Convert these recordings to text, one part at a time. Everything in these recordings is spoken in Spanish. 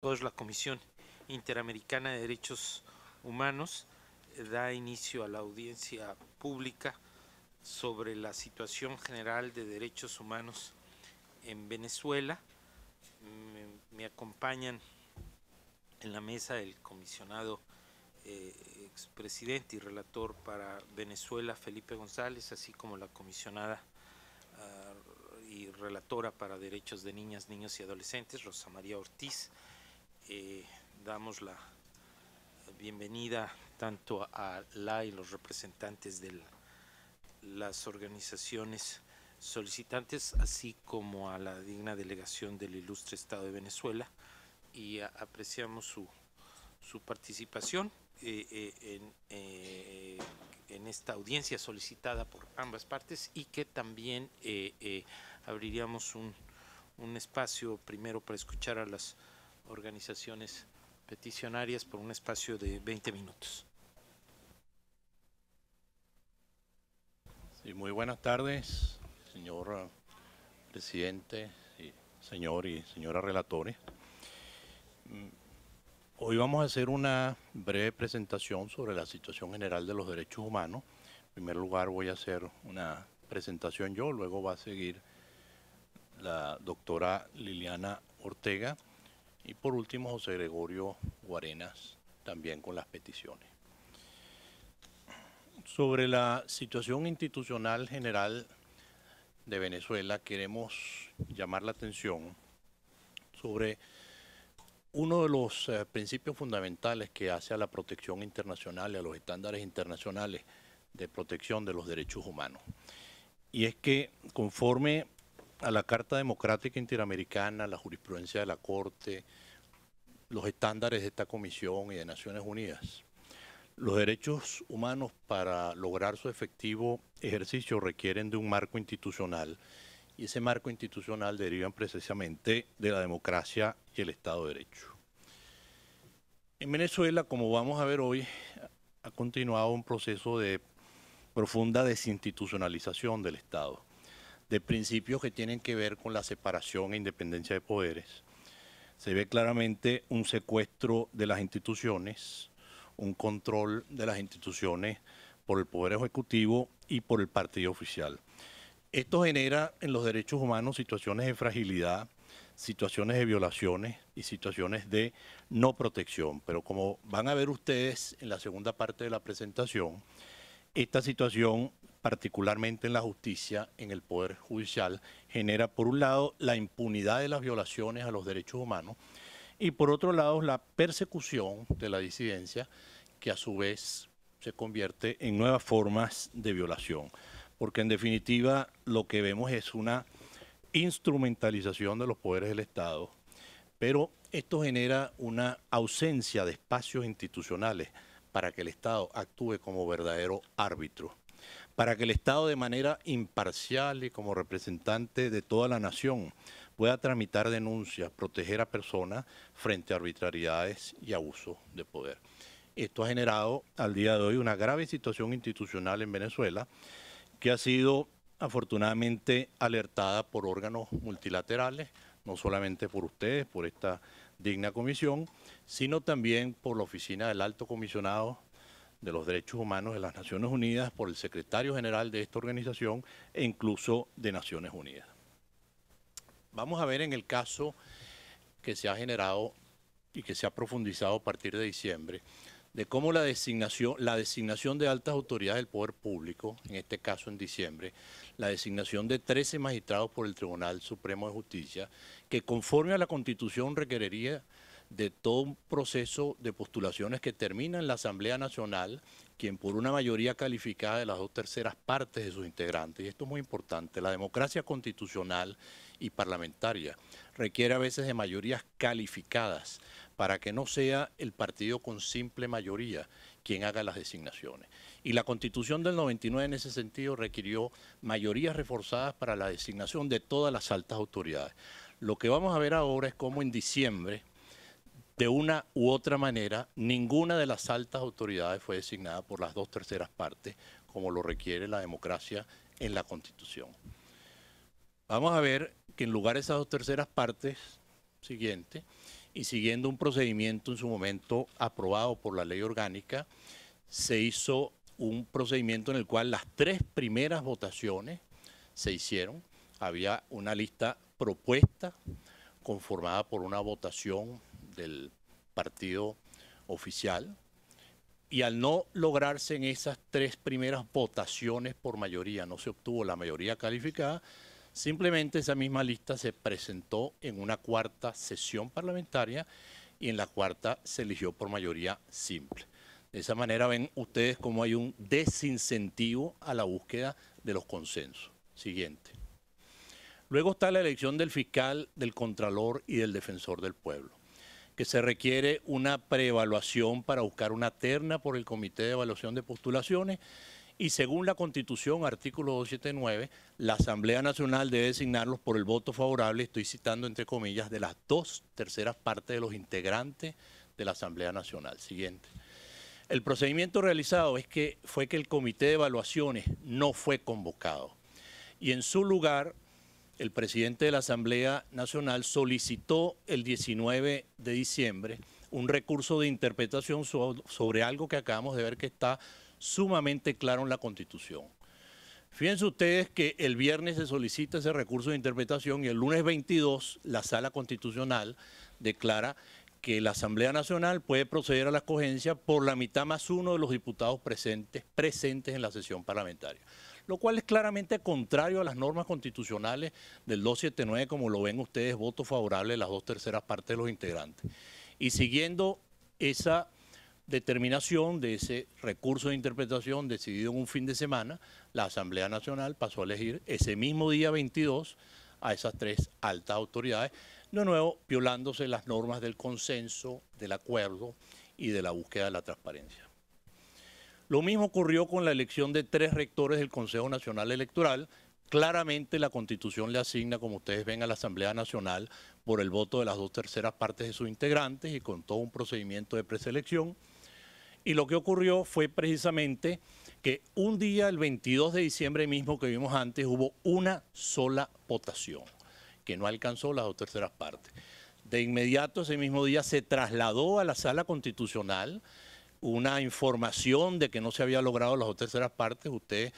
Todos la Comisión Interamericana de Derechos Humanos da inicio a la audiencia pública sobre la situación general de derechos humanos en Venezuela. Me acompañan en la mesa el comisionado expresidente y relator para Venezuela, Felipe González, así como la comisionada y relatora para derechos de niñas, niños y adolescentes, Rosa María Ortiz. Damos la bienvenida tanto a la y los representantes de las organizaciones solicitantes, así como a la digna delegación del ilustre Estado de Venezuela, y apreciamos su participación en esta audiencia solicitada por ambas partes, y que también abriríamos un espacio primero para escuchar a las organizaciones peticionarias por un espacio de 20 minutos. Sí, muy buenas tardes, señor presidente, señor y señora relatores. Hoy vamos a hacer una breve presentación sobre la situación general de los derechos humanos. En primer lugar voy a hacer una presentación yo, luego va a seguir la doctora Liliana Ortega, y por último, José Gregorio Guarenas, también con las peticiones. Sobre la situación institucional general de Venezuela, queremos llamar la atención sobre uno de los principios fundamentales que hace a la protección internacional y a los estándares internacionales de protección de los derechos humanos. Y es que, conforme a la Carta Democrática Interamericana, la jurisprudencia de la Corte, los estándares de esta Comisión y de Naciones Unidas, los derechos humanos, para lograr su efectivo ejercicio, requieren de un marco institucional, y ese marco institucional deriva precisamente de la democracia y el Estado de Derecho. En Venezuela, como vamos a ver hoy, ha continuado un proceso de profunda desinstitucionalización del Estado, de principios que tienen que ver con la separación e independencia de poderes. Se ve claramente un secuestro de las instituciones, un control de las instituciones por el Poder Ejecutivo y por el Partido Oficial. Esto genera en los derechos humanos situaciones de fragilidad, situaciones de violaciones y situaciones de no protección. Pero como van a ver ustedes en la segunda parte de la presentación, esta situación, particularmente en la justicia, en el Poder Judicial, genera por un lado la impunidad de las violaciones a los derechos humanos y por otro lado la persecución de la disidencia, que a su vez se convierte en nuevas formas de violación. Porque en definitiva lo que vemos es una instrumentalización de los poderes del Estado, pero esto genera una ausencia de espacios institucionales para que el Estado actúe como verdadero árbitro, para que el Estado, de manera imparcial y como representante de toda la nación, pueda tramitar denuncias, proteger a personas frente a arbitrariedades y abusos de poder. Esto ha generado al día de hoy una grave situación institucional en Venezuela, que ha sido afortunadamente alertada por órganos multilaterales, no solamente por ustedes, por esta digna comisión, sino también por la Oficina del Alto Comisionado de los Derechos Humanos de las Naciones Unidas, por el secretario general de esta organización e incluso de Naciones Unidas. Vamos a ver en el caso que se ha generado y que se ha profundizado a partir de diciembre, de cómo la designación de altas autoridades del Poder Público, en este caso en diciembre, la designación de 13 magistrados por el Tribunal Supremo de Justicia, que conforme a la Constitución requeriría de todo un proceso de postulaciones que termina en la Asamblea Nacional, quien por una mayoría calificada de las 2/3 partes de sus integrantes, y esto es muy importante, la democracia constitucional y parlamentaria requiere a veces de mayorías calificadas, para que no sea el partido con simple mayoría quien haga las designaciones. Y la Constitución del 99 en ese sentido requirió mayorías reforzadas para la designación de todas las altas autoridades. Lo que vamos a ver ahora es cómo en diciembre, de una u otra manera, ninguna de las altas autoridades fue designada por las 2/3 partes, como lo requiere la democracia en la Constitución. Vamos a ver que en lugar de esas 2/3 partes siguientes, y siguiendo un procedimiento en su momento aprobado por la ley orgánica, se hizo un procedimiento en el cual las tres primeras votaciones se hicieron. Había una lista propuesta conformada por una votación del partido oficial, y al no lograrse en esas tres primeras votaciones por mayoría, no se obtuvo la mayoría calificada, simplemente esa misma lista se presentó en una cuarta sesión parlamentaria y en la cuarta se eligió por mayoría simple. De esa manera ven ustedes cómo hay un desincentivo a la búsqueda de los consensos. Siguiente. Luego está la elección del fiscal, del contralor y del defensor del pueblo, que se requiere una preevaluación para buscar una terna por el Comité de Evaluación de Postulaciones, y según la Constitución, artículo 279, la Asamblea Nacional debe designarlos por el voto favorable, estoy citando entre comillas, de las 2/3 partes de los integrantes de la Asamblea Nacional. Siguiente. El procedimiento realizado es que fue que el Comité de Evaluaciones no fue convocado, y en su lugar el presidente de la Asamblea Nacional solicitó el 19 de diciembre un recurso de interpretación sobre algo que acabamos de ver que está sumamente claro en la Constitución. Fíjense ustedes que el viernes se solicita ese recurso de interpretación y el lunes 22 la Sala Constitucional declara que la Asamblea Nacional puede proceder a la escogencia por la mitad más uno de los diputados presentes en la sesión parlamentaria, lo cual es claramente contrario a las normas constitucionales del 279, como lo ven ustedes, voto favorable de las 2/3 partes de los integrantes. Y siguiendo esa determinación de ese recurso de interpretación decidido en un fin de semana, la Asamblea Nacional pasó a elegir ese mismo día 22 a esas tres altas autoridades, de nuevo violándose las normas del consenso, del acuerdo y de la búsqueda de la transparencia. Lo mismo ocurrió con la elección de tres rectores del Consejo Nacional Electoral. Claramente la Constitución le asigna, como ustedes ven, a la Asamblea Nacional por el voto de las 2/3 partes de sus integrantes y con todo un procedimiento de preselección. Y lo que ocurrió fue precisamente que un día, el 22 de diciembre mismo que vimos antes, hubo una sola votación que no alcanzó las 2/3 partes. De inmediato, ese mismo día, se trasladó a la Sala Constitucional una información de que no se había logrado las 2/3 partes. Ustedes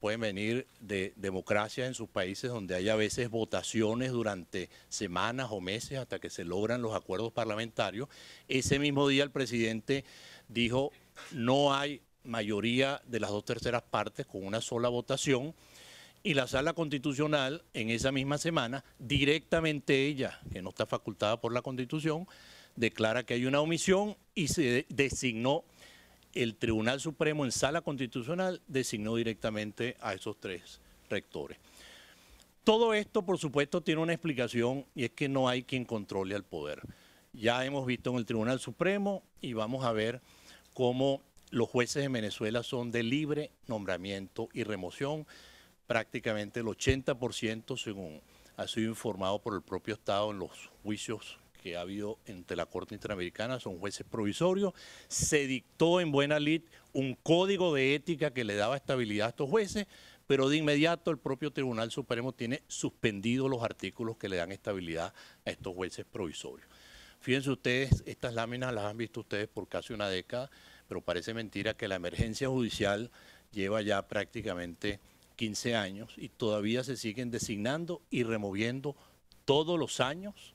pueden venir de democracias en sus países donde hay a veces votaciones durante semanas o meses hasta que se logran los acuerdos parlamentarios. Ese mismo día el presidente dijo: no hay mayoría de las 2/3 partes con una sola votación, y la Sala Constitucional en esa misma semana, directamente ella, que no está facultada por la Constitución, declara que hay una omisión y se designó, el Tribunal Supremo en Sala Constitucional designó directamente a esos tres rectores. Todo esto, por supuesto, tiene una explicación, y es que no hay quien controle al poder. Ya hemos visto en el Tribunal Supremo y vamos a ver cómo los jueces en Venezuela son de libre nombramiento y remoción, prácticamente el 80% según ha sido informado por el propio Estado en los juicios que ha habido entre la Corte Interamericana, son jueces provisorios. Se dictó en buena lid un código de ética que le daba estabilidad a estos jueces, pero de inmediato el propio Tribunal Supremo tiene suspendidos los artículos que le dan estabilidad a estos jueces provisorios. Fíjense ustedes, estas láminas las han visto ustedes por casi una década, pero parece mentira que la emergencia judicial lleva ya prácticamente 15 años y todavía se siguen designando y removiendo todos los años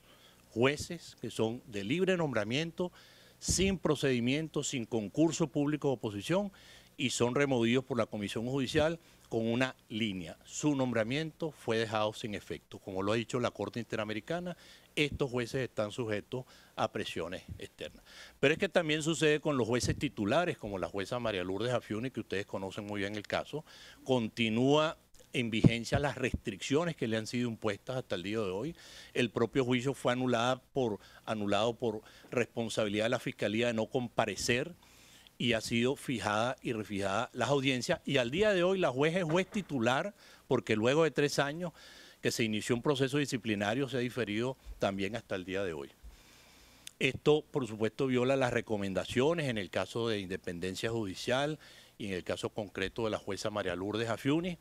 jueces que son de libre nombramiento, sin procedimiento, sin concurso público de oposición, y son removidos por la Comisión Judicial con una línea: su nombramiento fue dejado sin efecto. Como lo ha dicho la Corte Interamericana, estos jueces están sujetos a presiones externas. Pero es que también sucede con los jueces titulares, como la jueza María Lourdes Afiuni, que ustedes conocen muy bien el caso. Continúa en vigencia las restricciones que le han sido impuestas hasta el día de hoy. El propio juicio fue anulado por responsabilidad de la Fiscalía de no comparecer, y ha sido fijada y refijada las audiencias. Y al día de hoy la juez es juez titular, porque luego de 3 años que se inició un proceso disciplinario, se ha diferido también hasta el día de hoy. Esto, por supuesto, viola las recomendaciones en el caso de independencia judicial y en el caso concreto de la jueza María Lourdes Afiuni,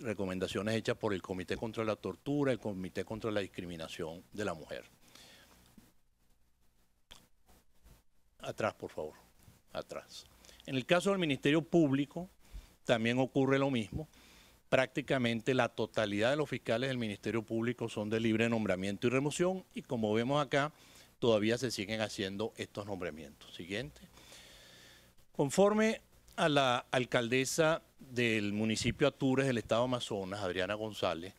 recomendaciones hechas por el Comité contra la Tortura, el Comité contra la Discriminación de la Mujer. atrás, por favor, atrás. En el caso del Ministerio Público también ocurre lo mismo. Prácticamente la totalidad de los fiscales del Ministerio Público son de libre nombramiento y remoción, y como vemos acá, todavía se siguen haciendo estos nombramientos. Siguiente. Conforme a la alcaldesa del municipio Atures del estado de Amazonas, Adriana González,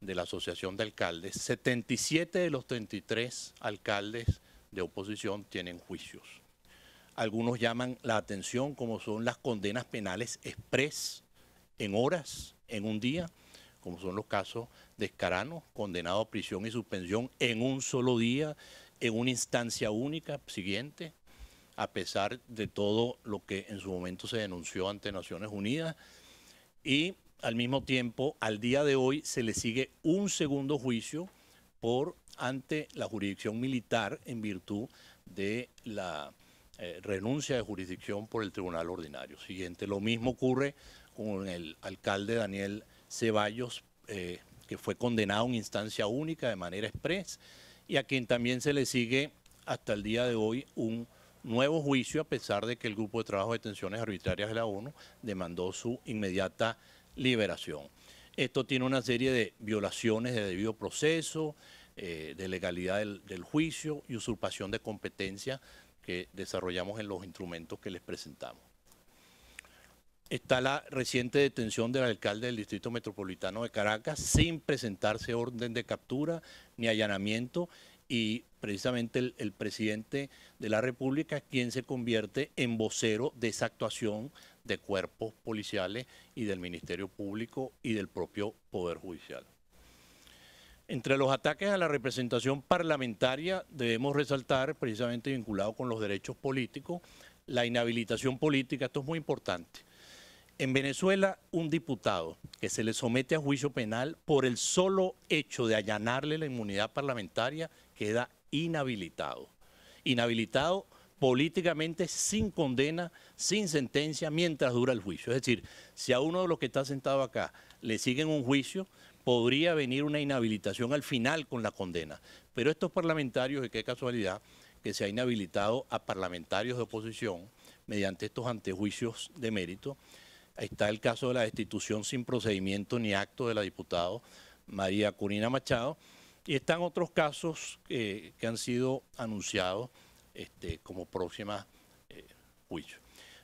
de la Asociación de Alcaldes, 77 de los 33 alcaldes de oposición tienen juicios. Algunos llaman la atención, como son las condenas penales express en horas, en un día, como son los casos de Scarano, condenado a prisión y suspensión en un solo día, en una instancia única. Siguiente. A pesar de todo lo que en su momento se denunció ante Naciones Unidas, y al mismo tiempo, al día de hoy, se le sigue un segundo juicio ante la jurisdicción militar en virtud de la renuncia de jurisdicción por el Tribunal Ordinario. Siguiente. Lo mismo ocurre con el alcalde Daniel Ceballos, que fue condenado en instancia única de manera express, y a quien también se le sigue hasta el día de hoy un nuevo juicio, a pesar de que el Grupo de Trabajo de Detenciones Arbitrarias de la ONU demandó su inmediata liberación. Esto tiene una serie de violaciones de debido proceso, de legalidad del juicio y usurpación de competencia que desarrollamos en los instrumentos que les presentamos. Está la reciente detención del alcalde del Distrito Metropolitano de Caracas sin presentarse orden de captura ni allanamiento, y precisamente el presidente de la República, quien se convierte en vocero de esa actuación de cuerpos policiales y del Ministerio Público y del propio Poder Judicial. Entre los ataques a la representación parlamentaria debemos resaltar, precisamente vinculado con los derechos políticos, la inhabilitación política. Esto es muy importante. En Venezuela, un diputado que se le somete a juicio penal por el solo hecho de allanarle la inmunidad parlamentaria queda inhabilitado. Inhabilitado políticamente, sin condena, sin sentencia, mientras dura el juicio. Es decir, si a uno de los que está sentado acá le siguen un juicio, podría venir una inhabilitación al final con la condena. Pero estos parlamentarios, de qué casualidad que se ha inhabilitado a parlamentarios de oposición mediante estos antejuicios de mérito. Ahí está el caso de la destitución sin procedimiento ni acto de la diputada María Corina Machado. Y están otros casos que han sido anunciados como próximas juicios.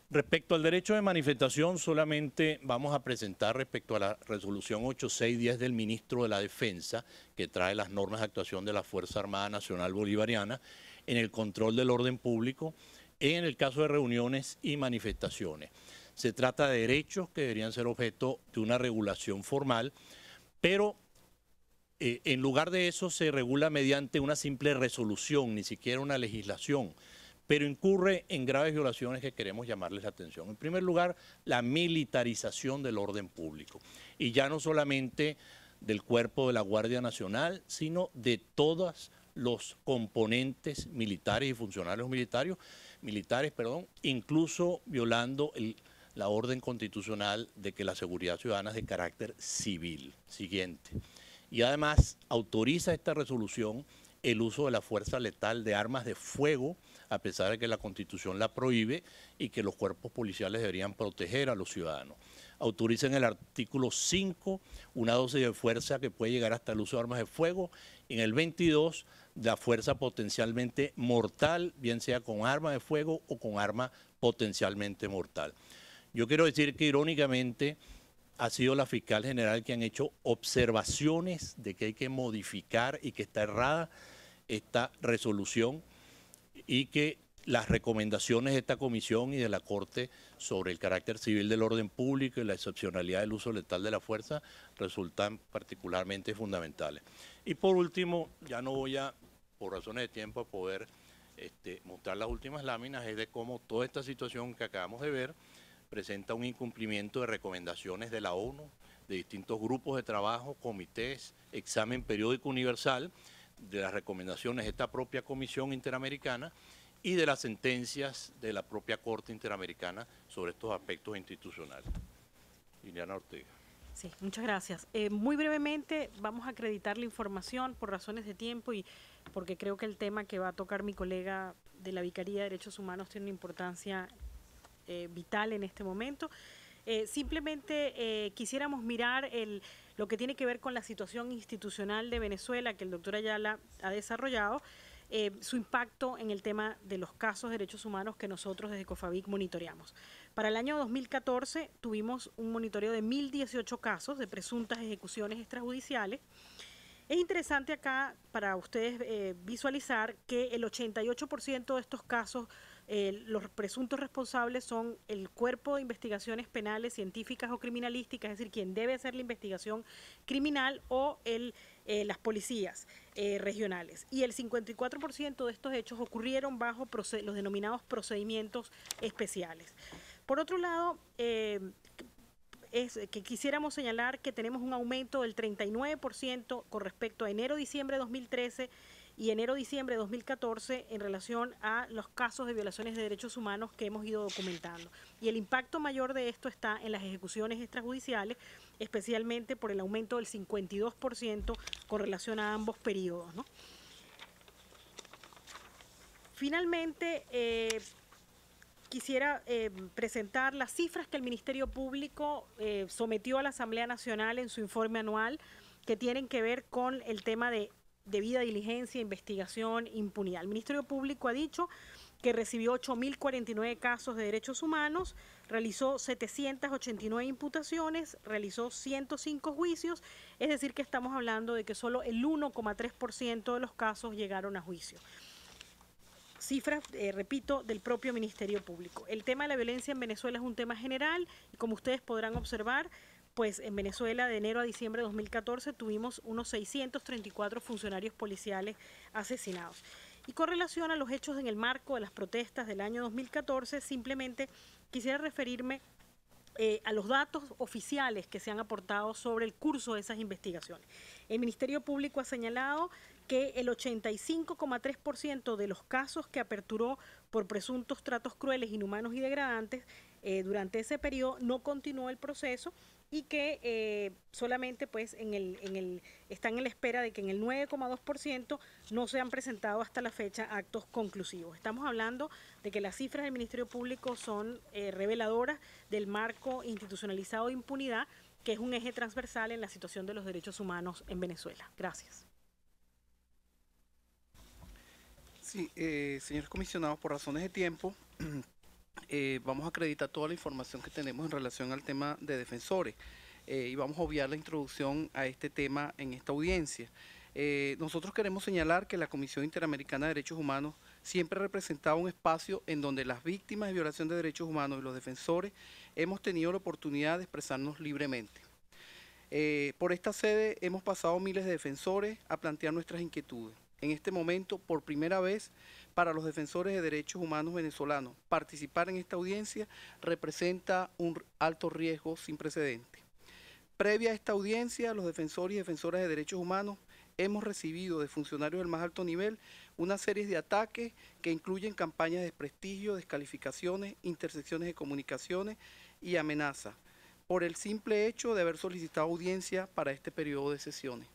Respecto al derecho de manifestación, solamente vamos a presentar respecto a la resolución 8610 del ministro de la Defensa, que trae las normas de actuación de la Fuerza Armada Nacional Bolivariana en el control del orden público, en el caso de reuniones y manifestaciones. Se trata de derechos que deberían ser objeto de una regulación formal, pero en lugar de eso se regula mediante una simple resolución, ni siquiera una legislación, pero incurre en graves violaciones que queremos llamarles la atención. En primer lugar, la militarización del orden público, y ya no solamente del cuerpo de la Guardia Nacional, sino de todos los componentes militares y funcionarios militares, incluso violando la orden constitucional de que la seguridad ciudadana es de carácter civil. Siguiente. Y además autoriza esta resolución el uso de la fuerza letal de armas de fuego, a pesar de que la Constitución la prohíbe y que los cuerpos policiales deberían proteger a los ciudadanos. Autoriza en el artículo 5 una dosis de fuerza que puede llegar hasta el uso de armas de fuego. En el 22, la fuerza potencialmente mortal, bien sea con arma de fuego o con arma potencialmente mortal. Yo quiero decir que irónicamente ha sido la fiscal general que han hecho observaciones de que hay que modificar y que está errada esta resolución, y que las recomendaciones de esta comisión y de la Corte sobre el carácter civil del orden público y la excepcionalidad del uso letal de la fuerza resultan particularmente fundamentales. Y por último, ya no voy a, por razones de tiempo, a poder mostrar las últimas láminas, es de cómo toda esta situación que acabamos de ver presenta un incumplimiento de recomendaciones de la ONU, de distintos grupos de trabajo, comités, examen periódico universal, de las recomendaciones de esta propia Comisión Interamericana y de las sentencias de la propia Corte Interamericana sobre estos aspectos institucionales. Liliana Ortega. Sí, muchas gracias. Muy brevemente vamos a acreditar la información por razones de tiempo y porque creo que el tema que va a tocar mi colega de la Vicaría de Derechos Humanos tiene una importancia vital en este momento. Simplemente quisiéramos mirar lo que tiene que ver con la situación institucional de Venezuela que el doctor Ayala ha desarrollado, su impacto en el tema de los casos de derechos humanos que nosotros desde COFAVIC monitoreamos. Para el año 2014 tuvimos un monitoreo de 1.018 casos de presuntas ejecuciones extrajudiciales. Es interesante acá para ustedes visualizar que el 88% de estos casos, los presuntos responsables son el cuerpo de investigaciones penales, científicas o criminalísticas, es decir, quien debe hacer la investigación criminal o las policías regionales. Y el 54% de estos hechos ocurrieron bajo los denominados procedimientos especiales. Por otro lado, es que quisiéramos señalar que tenemos un aumento del 39% con respecto a enero-diciembre de 2013 y enero-diciembre de 2014 en relación a los casos de violaciones de derechos humanos que hemos ido documentando. Y el impacto mayor de esto está en las ejecuciones extrajudiciales, especialmente por el aumento del 52% con relación a ambos periodos, ¿no? Finalmente, quisiera presentar las cifras que el Ministerio Público sometió a la Asamblea Nacional en su informe anual que tienen que ver con el tema de debida diligencia, investigación, impunidad. El Ministerio Público ha dicho que recibió 8.049 casos de derechos humanos, realizó 789 imputaciones, realizó 105 juicios, es decir que estamos hablando de que solo el 1,3% de los casos llegaron a juicio. Cifras, repito, del propio Ministerio Público. El tema de la violencia en Venezuela es un tema general y como ustedes podrán observar, pues en Venezuela de enero a diciembre de 2014 tuvimos unos 634 funcionarios policiales asesinados. Y con relación a los hechos en el marco de las protestas del año 2014, simplemente quisiera referirme a los datos oficiales que se han aportado sobre el curso de esas investigaciones. El Ministerio Público ha señalado que el 85,3% de los casos que aperturó por presuntos tratos crueles, inhumanos y degradantes durante ese periodo no continuó el proceso y que solamente pues están en la espera de que en el 9,2% no se han presentado hasta la fecha actos conclusivos. Estamos hablando de que las cifras del Ministerio Público son reveladoras del marco institucionalizado de impunidad, que es un eje transversal en la situación de los derechos humanos en Venezuela. Gracias. Sí, señores comisionados, por razones de tiempo, vamos a acreditar toda la información que tenemos en relación al tema de defensores y vamos a obviar la introducción a este tema en esta audiencia. Nosotros queremos señalar que la Comisión Interamericana de Derechos Humanos siempre ha representado un espacio en donde las víctimas de violación de derechos humanos y los defensores hemos tenido la oportunidad de expresarnos libremente. Por esta sede hemos pasado miles de defensores a plantear nuestras inquietudes. En este momento, por primera vez, para los defensores de derechos humanos venezolanos, participar en esta audiencia representa un alto riesgo sin precedente. Previa a esta audiencia, los defensores y defensoras de derechos humanos hemos recibido de funcionarios del más alto nivel una serie de ataques que incluyen campañas de desprestigio, descalificaciones, intersecciones de comunicaciones y amenazas, por el simple hecho de haber solicitado audiencia para este periodo de sesiones.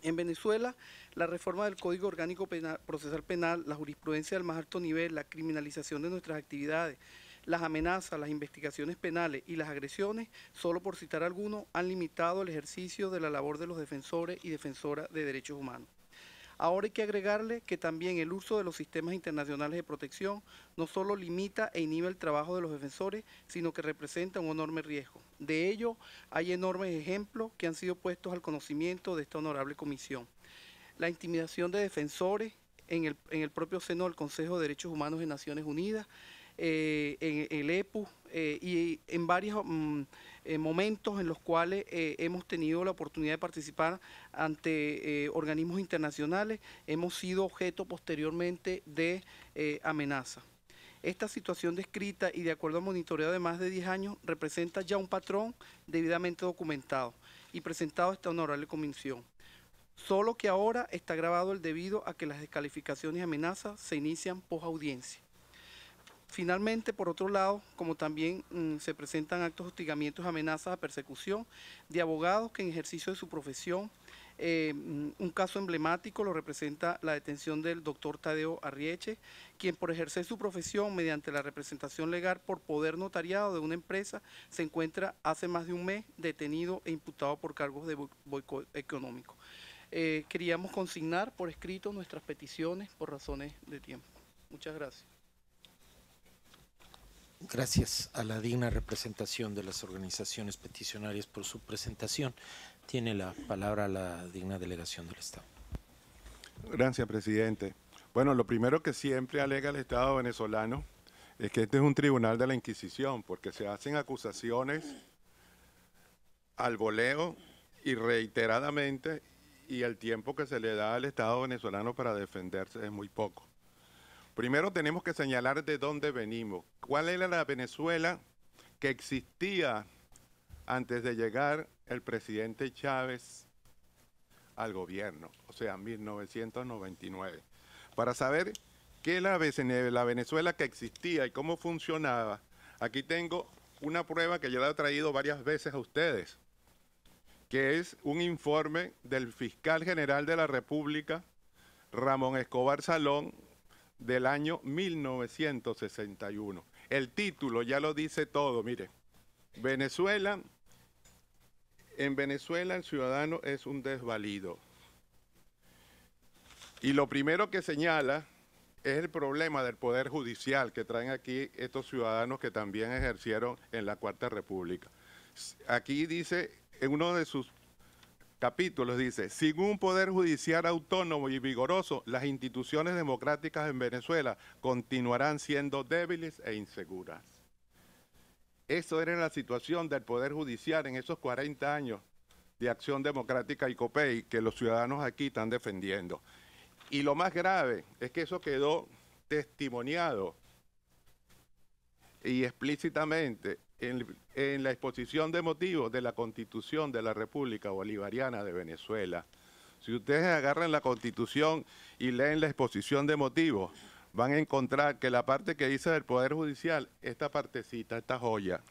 En Venezuela, la reforma del Código Orgánico Procesal Penal, la jurisprudencia del más alto nivel, la criminalización de nuestras actividades, las amenazas, las investigaciones penales y las agresiones, solo por citar algunos, han limitado el ejercicio de la labor de los defensores y defensoras de derechos humanos. Ahora hay que agregarle que también el uso de los sistemas internacionales de protección no solo limita e inhibe el trabajo de los defensores, sino que representa un enorme riesgo. De ello, hay enormes ejemplos que han sido puestos al conocimiento de esta honorable comisión. La intimidación de defensores en el propio seno del Consejo de Derechos Humanos de Naciones Unidas, en el EPU y en varios momentos en los cuales hemos tenido la oportunidad de participar ante organismos internacionales, hemos sido objeto posteriormente de amenaza. Esta situación descrita y de acuerdo al monitoreo de más de 10 años representa ya un patrón debidamente documentado y presentado a esta honorable comisión. Solo que ahora está agravado el debido a que las descalificaciones y amenazas se inician post audiencia. Finalmente, por otro lado, como también se presentan actos de hostigamientos, amenazas a persecución de abogados que en ejercicio de su profesión, un caso emblemático lo representa la detención del doctor Tadeo Arrieche, quien por ejercer su profesión mediante la representación legal por poder notariado de una empresa, se encuentra hace más de un mes detenido e imputado por cargos de boicot económico. Queríamos consignar por escrito nuestras peticiones por razones de tiempo. Muchas gracias. Gracias a la digna representación de las organizaciones peticionarias por su presentación. Tiene la palabra la digna delegación del Estado. Gracias, presidente. Bueno, lo primero que siempre alega el Estado venezolano es que este es un tribunal de la Inquisición, porque se hacen acusaciones al voleo y reiteradamente, y el tiempo que se le da al Estado venezolano para defenderse es muy poco. Primero tenemos que señalar de dónde venimos. ¿Cuál era la Venezuela que existía antes de llegar el presidente Chávez al gobierno? O sea, 1999. Para saber qué es la Venezuela que existía y cómo funcionaba, aquí tengo una prueba que yo la he traído varias veces a ustedes, que es un informe del fiscal general de la República, Ramón Escobar Salón, del año 1961. El título ya lo dice todo, mire. Venezuela, en Venezuela el ciudadano es un desvalido. Y lo primero que señala es el problema del Poder Judicial que traen aquí estos ciudadanos que también ejercieron en la Cuarta República. Aquí dice, en uno de sus capítulos dice, sin un poder judicial autónomo y vigoroso, las instituciones democráticas en Venezuela continuarán siendo débiles e inseguras. Eso era la situación del poder judicial en esos 40 años de Acción Democrática y COPEI que los ciudadanos aquí están defendiendo. Y lo más grave es que eso quedó testimoniado y explícitamente en la exposición de motivos de la Constitución de la República Bolivariana de Venezuela. Si ustedes agarran la Constitución y leen la exposición de motivos, van a encontrar que la parte que dice del Poder Judicial, esta partecita, esta joya,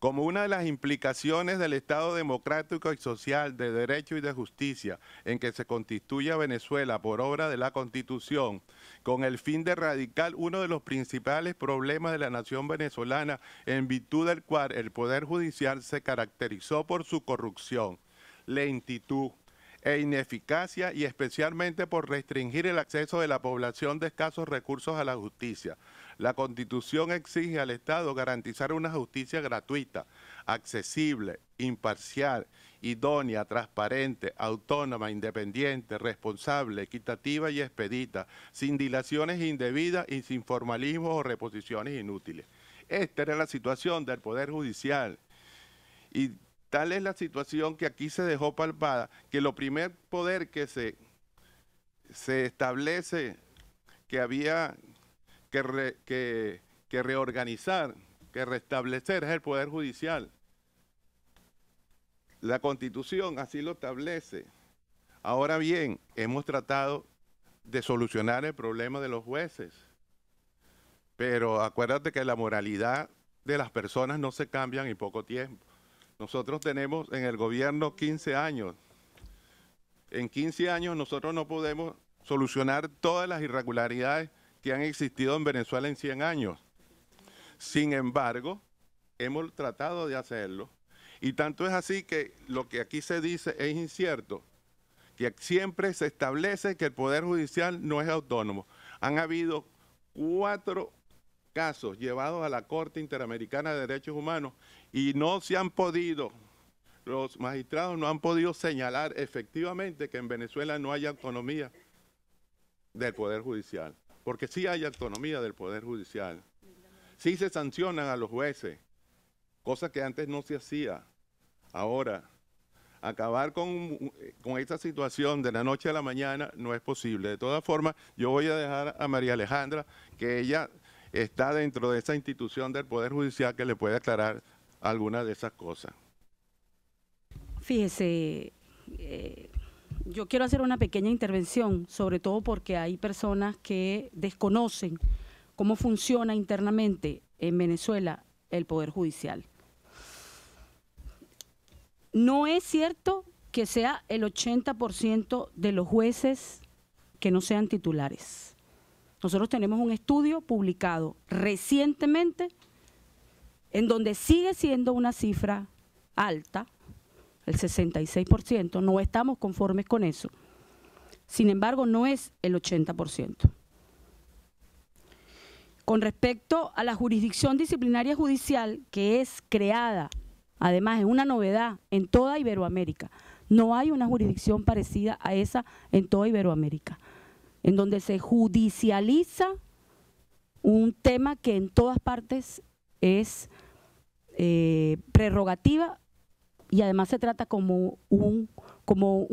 como una de las implicaciones del Estado democrático y social de derecho y de justicia en que se constituya Venezuela por obra de la Constitución, con el fin de erradicar uno de los principales problemas de la nación venezolana, en virtud del cual el Poder Judicial se caracterizó por su corrupción, lentitud e ineficacia, y especialmente por restringir el acceso de la población de escasos recursos a la justicia. La Constitución exige al Estado garantizar una justicia gratuita, accesible, imparcial, idónea, transparente, autónoma, independiente, responsable, equitativa y expedita, sin dilaciones indebidas y sin formalismos o reposiciones inútiles. Esta era la situación del Poder Judicial. Y tal es la situación que aquí se dejó palpada, que lo primer poder que se establece que había que reorganizar, que restablecer es el Poder Judicial. La Constitución así lo establece. Ahora bien, hemos tratado de solucionar el problema de los jueces, pero acuérdate que la moralidad de las personas no se cambia en poco tiempo. Nosotros tenemos en el gobierno 15 años. En 15 años nosotros no podemos solucionar todas las irregularidades que han existido en Venezuela en 100 años. Sin embargo, hemos tratado de hacerlo. Y tanto es así que lo que aquí se dice es incierto, que siempre se establece que el Poder Judicial no es autónomo. Han habido 4 casos llevados a la Corte Interamericana de Derechos Humanos y no se han podido, los magistrados no han podido señalar efectivamente que en Venezuela no hay autonomía del Poder Judicial. Porque sí hay autonomía del Poder Judicial. Sí se sancionan a los jueces, cosa que antes no se hacía. Ahora, acabar con esa situación de la noche a la mañana no es posible. De todas formas, yo voy a dejar a María Alejandra, que ella está dentro de esa institución del Poder Judicial, que le puede aclarar alguna de esas cosas. Fíjese, yo quiero hacer una pequeña intervención, sobre todo porque hay personas que desconocen ¿Cómo funciona internamente en Venezuela el Poder Judicial? No es cierto que sea el 80% de los jueces que no sean titulares. Nosotros tenemos un estudio publicado recientemente en donde sigue siendo una cifra alta, el 66%, no estamos conformes con eso. Sin embargo, no es el 80%. Con respecto a la jurisdicción disciplinaria judicial, que es creada, además es una novedad en toda Iberoamérica, no hay una jurisdicción parecida a esa en toda Iberoamérica, en donde se judicializa un tema que en todas partes es prerrogativa y además se trata como un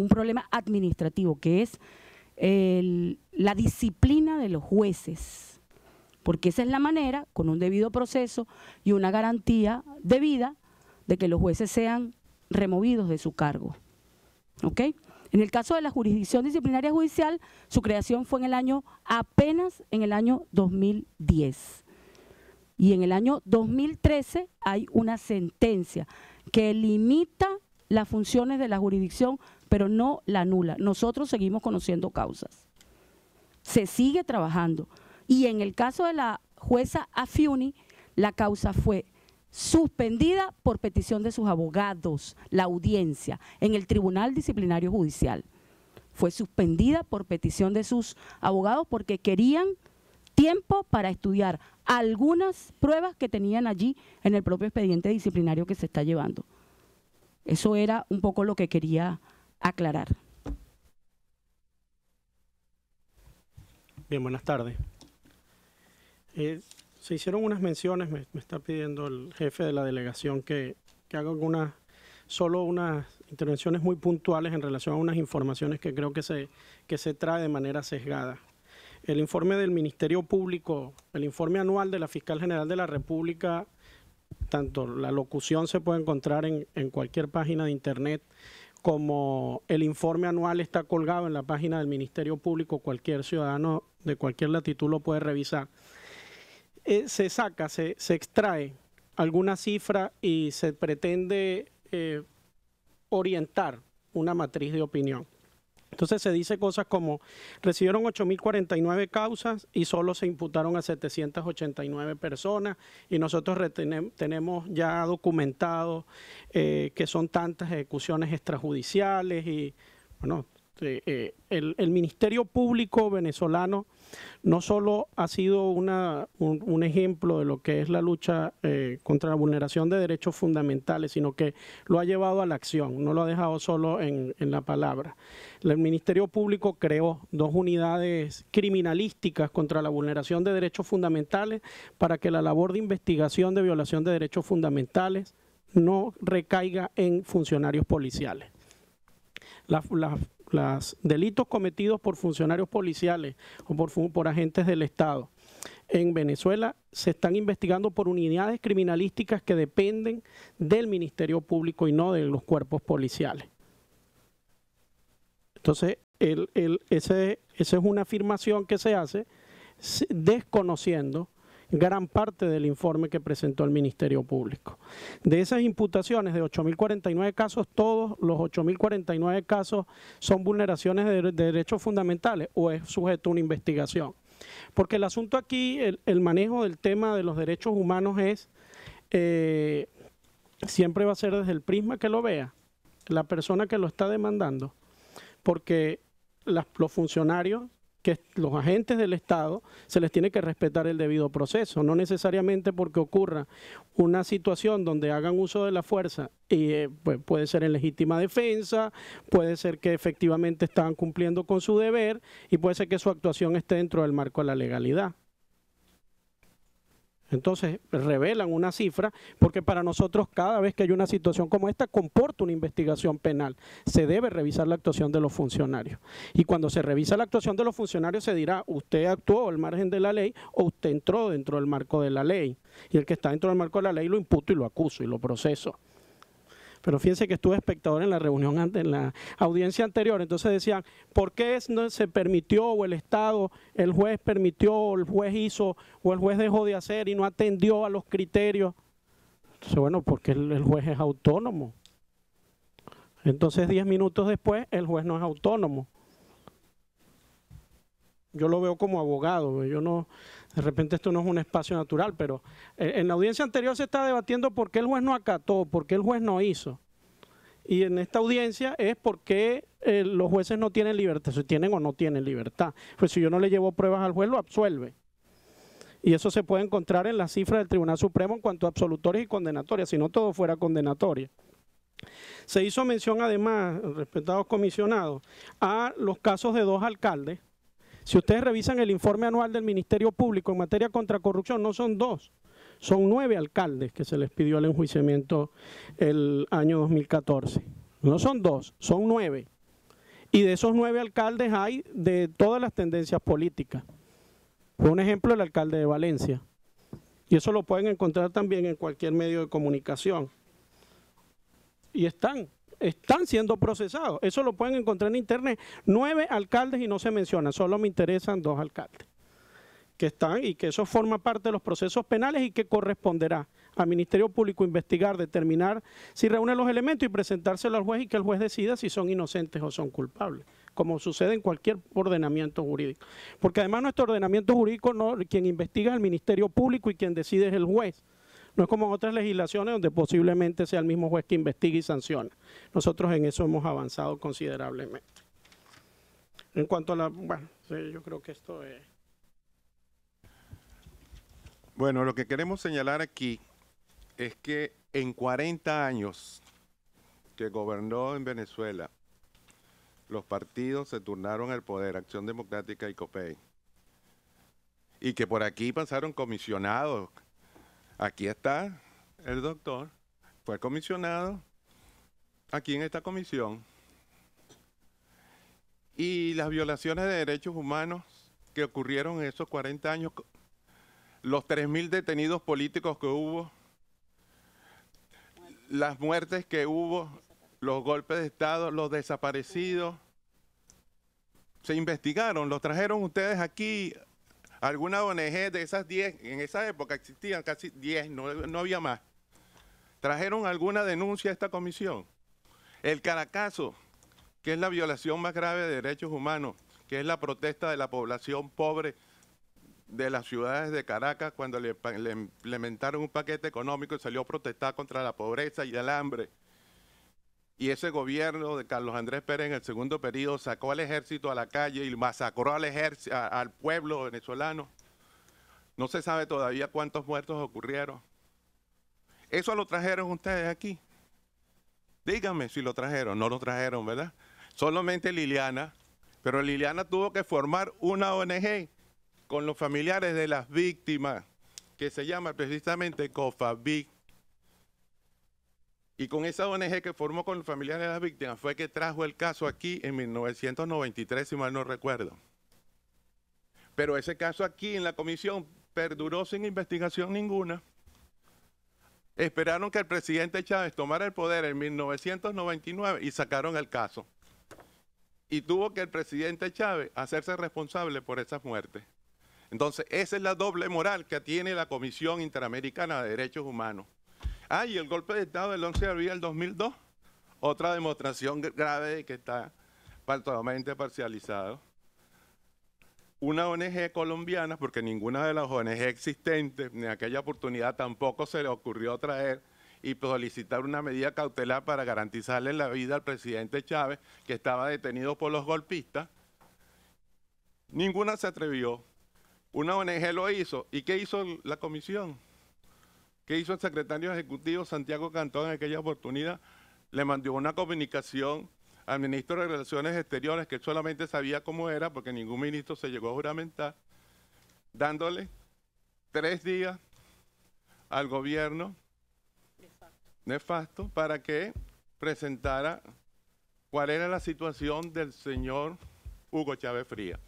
problema administrativo, que es la disciplina de los jueces. Porque esa es la manera, con un debido proceso y una garantía debida, de que los jueces sean removidos de su cargo. ¿Ok? En el caso de la jurisdicción disciplinaria judicial, su creación fue en el año, apenas en el año 2010. Y en el año 2013 hay una sentencia que limita las funciones de la jurisdicción, pero no la anula. Nosotros seguimos conociendo causas. Se sigue trabajando. Y en el caso de la jueza Afiuni, la causa fue suspendida por petición de sus abogados, la audiencia, en el Tribunal Disciplinario Judicial. Fue suspendida por petición de sus abogados porque querían tiempo para estudiar algunas pruebas que tenían allí en el propio expediente disciplinario que se está llevando. Eso era un poco lo que quería aclarar. Bien, buenas tardes. Se hicieron unas menciones, me está pidiendo el jefe de la delegación que haga solo unas intervenciones muy puntuales en relación a unas informaciones que creo que se trae de manera sesgada. El informe del Ministerio Público, el informe anual de la Fiscal General de la República, tanto la locución se puede encontrar en cualquier página de internet, como el informe anual está colgado en la página del Ministerio Público, cualquier ciudadano de cualquier latitud lo puede revisar. Se extrae alguna cifra y se pretende orientar una matriz de opinión. Entonces se dice cosas como, recibieron 8.049 causas y solo se imputaron a 789 personas y nosotros tenemos ya documentado que son tantas ejecuciones extrajudiciales y, bueno, el Ministerio Público venezolano no solo ha sido un ejemplo de lo que es la lucha contra la vulneración de derechos fundamentales, sino que lo ha llevado a la acción, no lo ha dejado solo en la palabra. El Ministerio Público creó 2 unidades criminalísticas contra la vulneración de derechos fundamentales para que la labor de investigación de violación de derechos fundamentales no recaiga en funcionarios policiales. Los delitos cometidos por funcionarios policiales o por agentes del Estado en Venezuela se están investigando por unidades criminalísticas que dependen del Ministerio Público y no de los cuerpos policiales. Entonces, esa es una afirmación que se hace desconociendo gran parte del informe que presentó el Ministerio Público. De esas imputaciones de 8.049 casos, todos los 8.049 casos son vulneraciones de derechos fundamentales o es sujeto a una investigación. Porque el asunto aquí, el manejo del tema de los derechos humanos es, siempre va a ser desde el prisma que lo vea, la persona que lo está demandando, porque los funcionarios, que los agentes del Estado se les tiene que respetar el debido proceso, no necesariamente porque ocurra una situación donde hagan uso de la fuerza, y pues puede ser en legítima defensa, puede ser que efectivamente estaban cumpliendo con su deber y puede ser que su actuación esté dentro del marco de la legalidad. Entonces revelan una cifra porque para nosotros cada vez que hay una situación como esta comporta una investigación penal. Se debe revisar la actuación de los funcionarios. Y cuando se revisa la actuación de los funcionarios se dirá, usted actuó al margen de la ley o usted entró dentro del marco de la ley. Y el que está dentro del marco de la ley lo imputo y lo acuso y lo proceso. Pero fíjense que estuve espectador en la reunión, en la audiencia anterior, entonces decían, ¿por qué no se permitió o el Estado, el juez permitió, o el juez hizo, o el juez dejó de hacer y no atendió a los criterios? Entonces, bueno, porque el juez es autónomo. Entonces, 10 minutos después, el juez no es autónomo. Yo lo veo como abogado, yo no, de repente esto no es un espacio natural, pero en la audiencia anterior se está debatiendo por qué el juez no acató, por qué el juez no hizo. Y en esta audiencia es por qué los jueces no tienen libertad, si tienen o no tienen libertad. Pues si yo no le llevo pruebas al juez, lo absuelve. Y eso se puede encontrar en las cifras del Tribunal Supremo en cuanto a absolutorias y condenatorias, si no todo fuera condenatoria. Se hizo mención además, respetados comisionados, a los casos de 2 alcaldes. Si ustedes revisan el informe anual del Ministerio Público en materia contra corrupción, no son 2, son 9 alcaldes que se les pidió el enjuiciamiento el año 2014. No son 2, son 9. Y de esos 9 alcaldes hay de todas las tendencias políticas. Fue un ejemplo el alcalde de Valencia. Y eso lo pueden encontrar también en cualquier medio de comunicación. Y están siendo procesados. Eso lo pueden encontrar en internet. 9 alcaldes y no se mencionan, solo me interesan 2 alcaldes que están y que eso forma parte de los procesos penales y que corresponderá al Ministerio Público investigar, determinar si reúne los elementos y presentárselo al juez y que el juez decida si son inocentes o son culpables, como sucede en cualquier ordenamiento jurídico. Porque además nuestro ordenamiento jurídico, no, quien investiga es el Ministerio Público y quien decide es el juez. No es como en otras legislaciones donde posiblemente sea el mismo juez que investigue y sanciona. Nosotros en eso hemos avanzado considerablemente. En cuanto a la... Bueno, yo creo que esto es... Bueno, lo que queremos señalar aquí es que en 40 años que gobernó en Venezuela, los partidos se turnaron al poder, Acción Democrática y COPEI. Y que por aquí pasaron comisionados... Aquí está el doctor, fue comisionado aquí en esta comisión. Y las violaciones de derechos humanos que ocurrieron en esos 40 años, los 3.000 detenidos políticos que hubo, las muertes que hubo, los golpes de Estado, los desaparecidos, se investigaron, los trajeron ustedes aquí. Alguna ONG de esas 10, en esa época existían casi 10, no había más. ¿Trajeron alguna denuncia a esta comisión? El Caracazo, que es la violación más grave de derechos humanos, que es la protesta de la población pobre de las ciudades de Caracas cuando le implementaron un paquete económico y salió a protestar contra la pobreza y el hambre. Y ese gobierno de Carlos Andrés Pérez en el segundo periodo sacó al ejército a la calle y masacró al ejército, al pueblo venezolano. No se sabe todavía cuántos muertos ocurrieron. Eso lo trajeron ustedes aquí. Díganme si lo trajeron. No lo trajeron, ¿verdad? Solamente Liliana. Pero Liliana tuvo que formar una ONG con los familiares de las víctimas, que se llama precisamente COFAVIC. Y con esa ONG que formó con los familiares de las víctimas fue que trajo el caso aquí en 1993, si mal no recuerdo. Pero ese caso aquí en la comisión perduró sin investigación ninguna. Esperaron que el presidente Chávez tomara el poder en 1999 y sacaron el caso. Y tuvo que el presidente Chávez hacerse responsable por esas muertes. Entonces, esa es la doble moral que tiene la Comisión Interamericana de Derechos Humanos. Ah, y el golpe de Estado del 11 de abril del 2002, otra demostración grave de que está totalmente parcializado. Una ONG colombiana, porque ninguna de las ONG existentes, en aquella oportunidad tampoco se le ocurrió traer y solicitar una medida cautelar para garantizarle la vida al presidente Chávez, que estaba detenido por los golpistas. Ninguna se atrevió. Una ONG lo hizo. ¿Y qué hizo la comisión? ¿Qué hizo el secretario ejecutivo Santiago Cantón en aquella oportunidad? Le mandó una comunicación al ministro de Relaciones Exteriores, que solamente sabía cómo era, porque ningún ministro se llegó a juramentar, dándole 3 días al gobierno nefasto para que presentara cuál era la situación del señor Hugo Chávez Frías.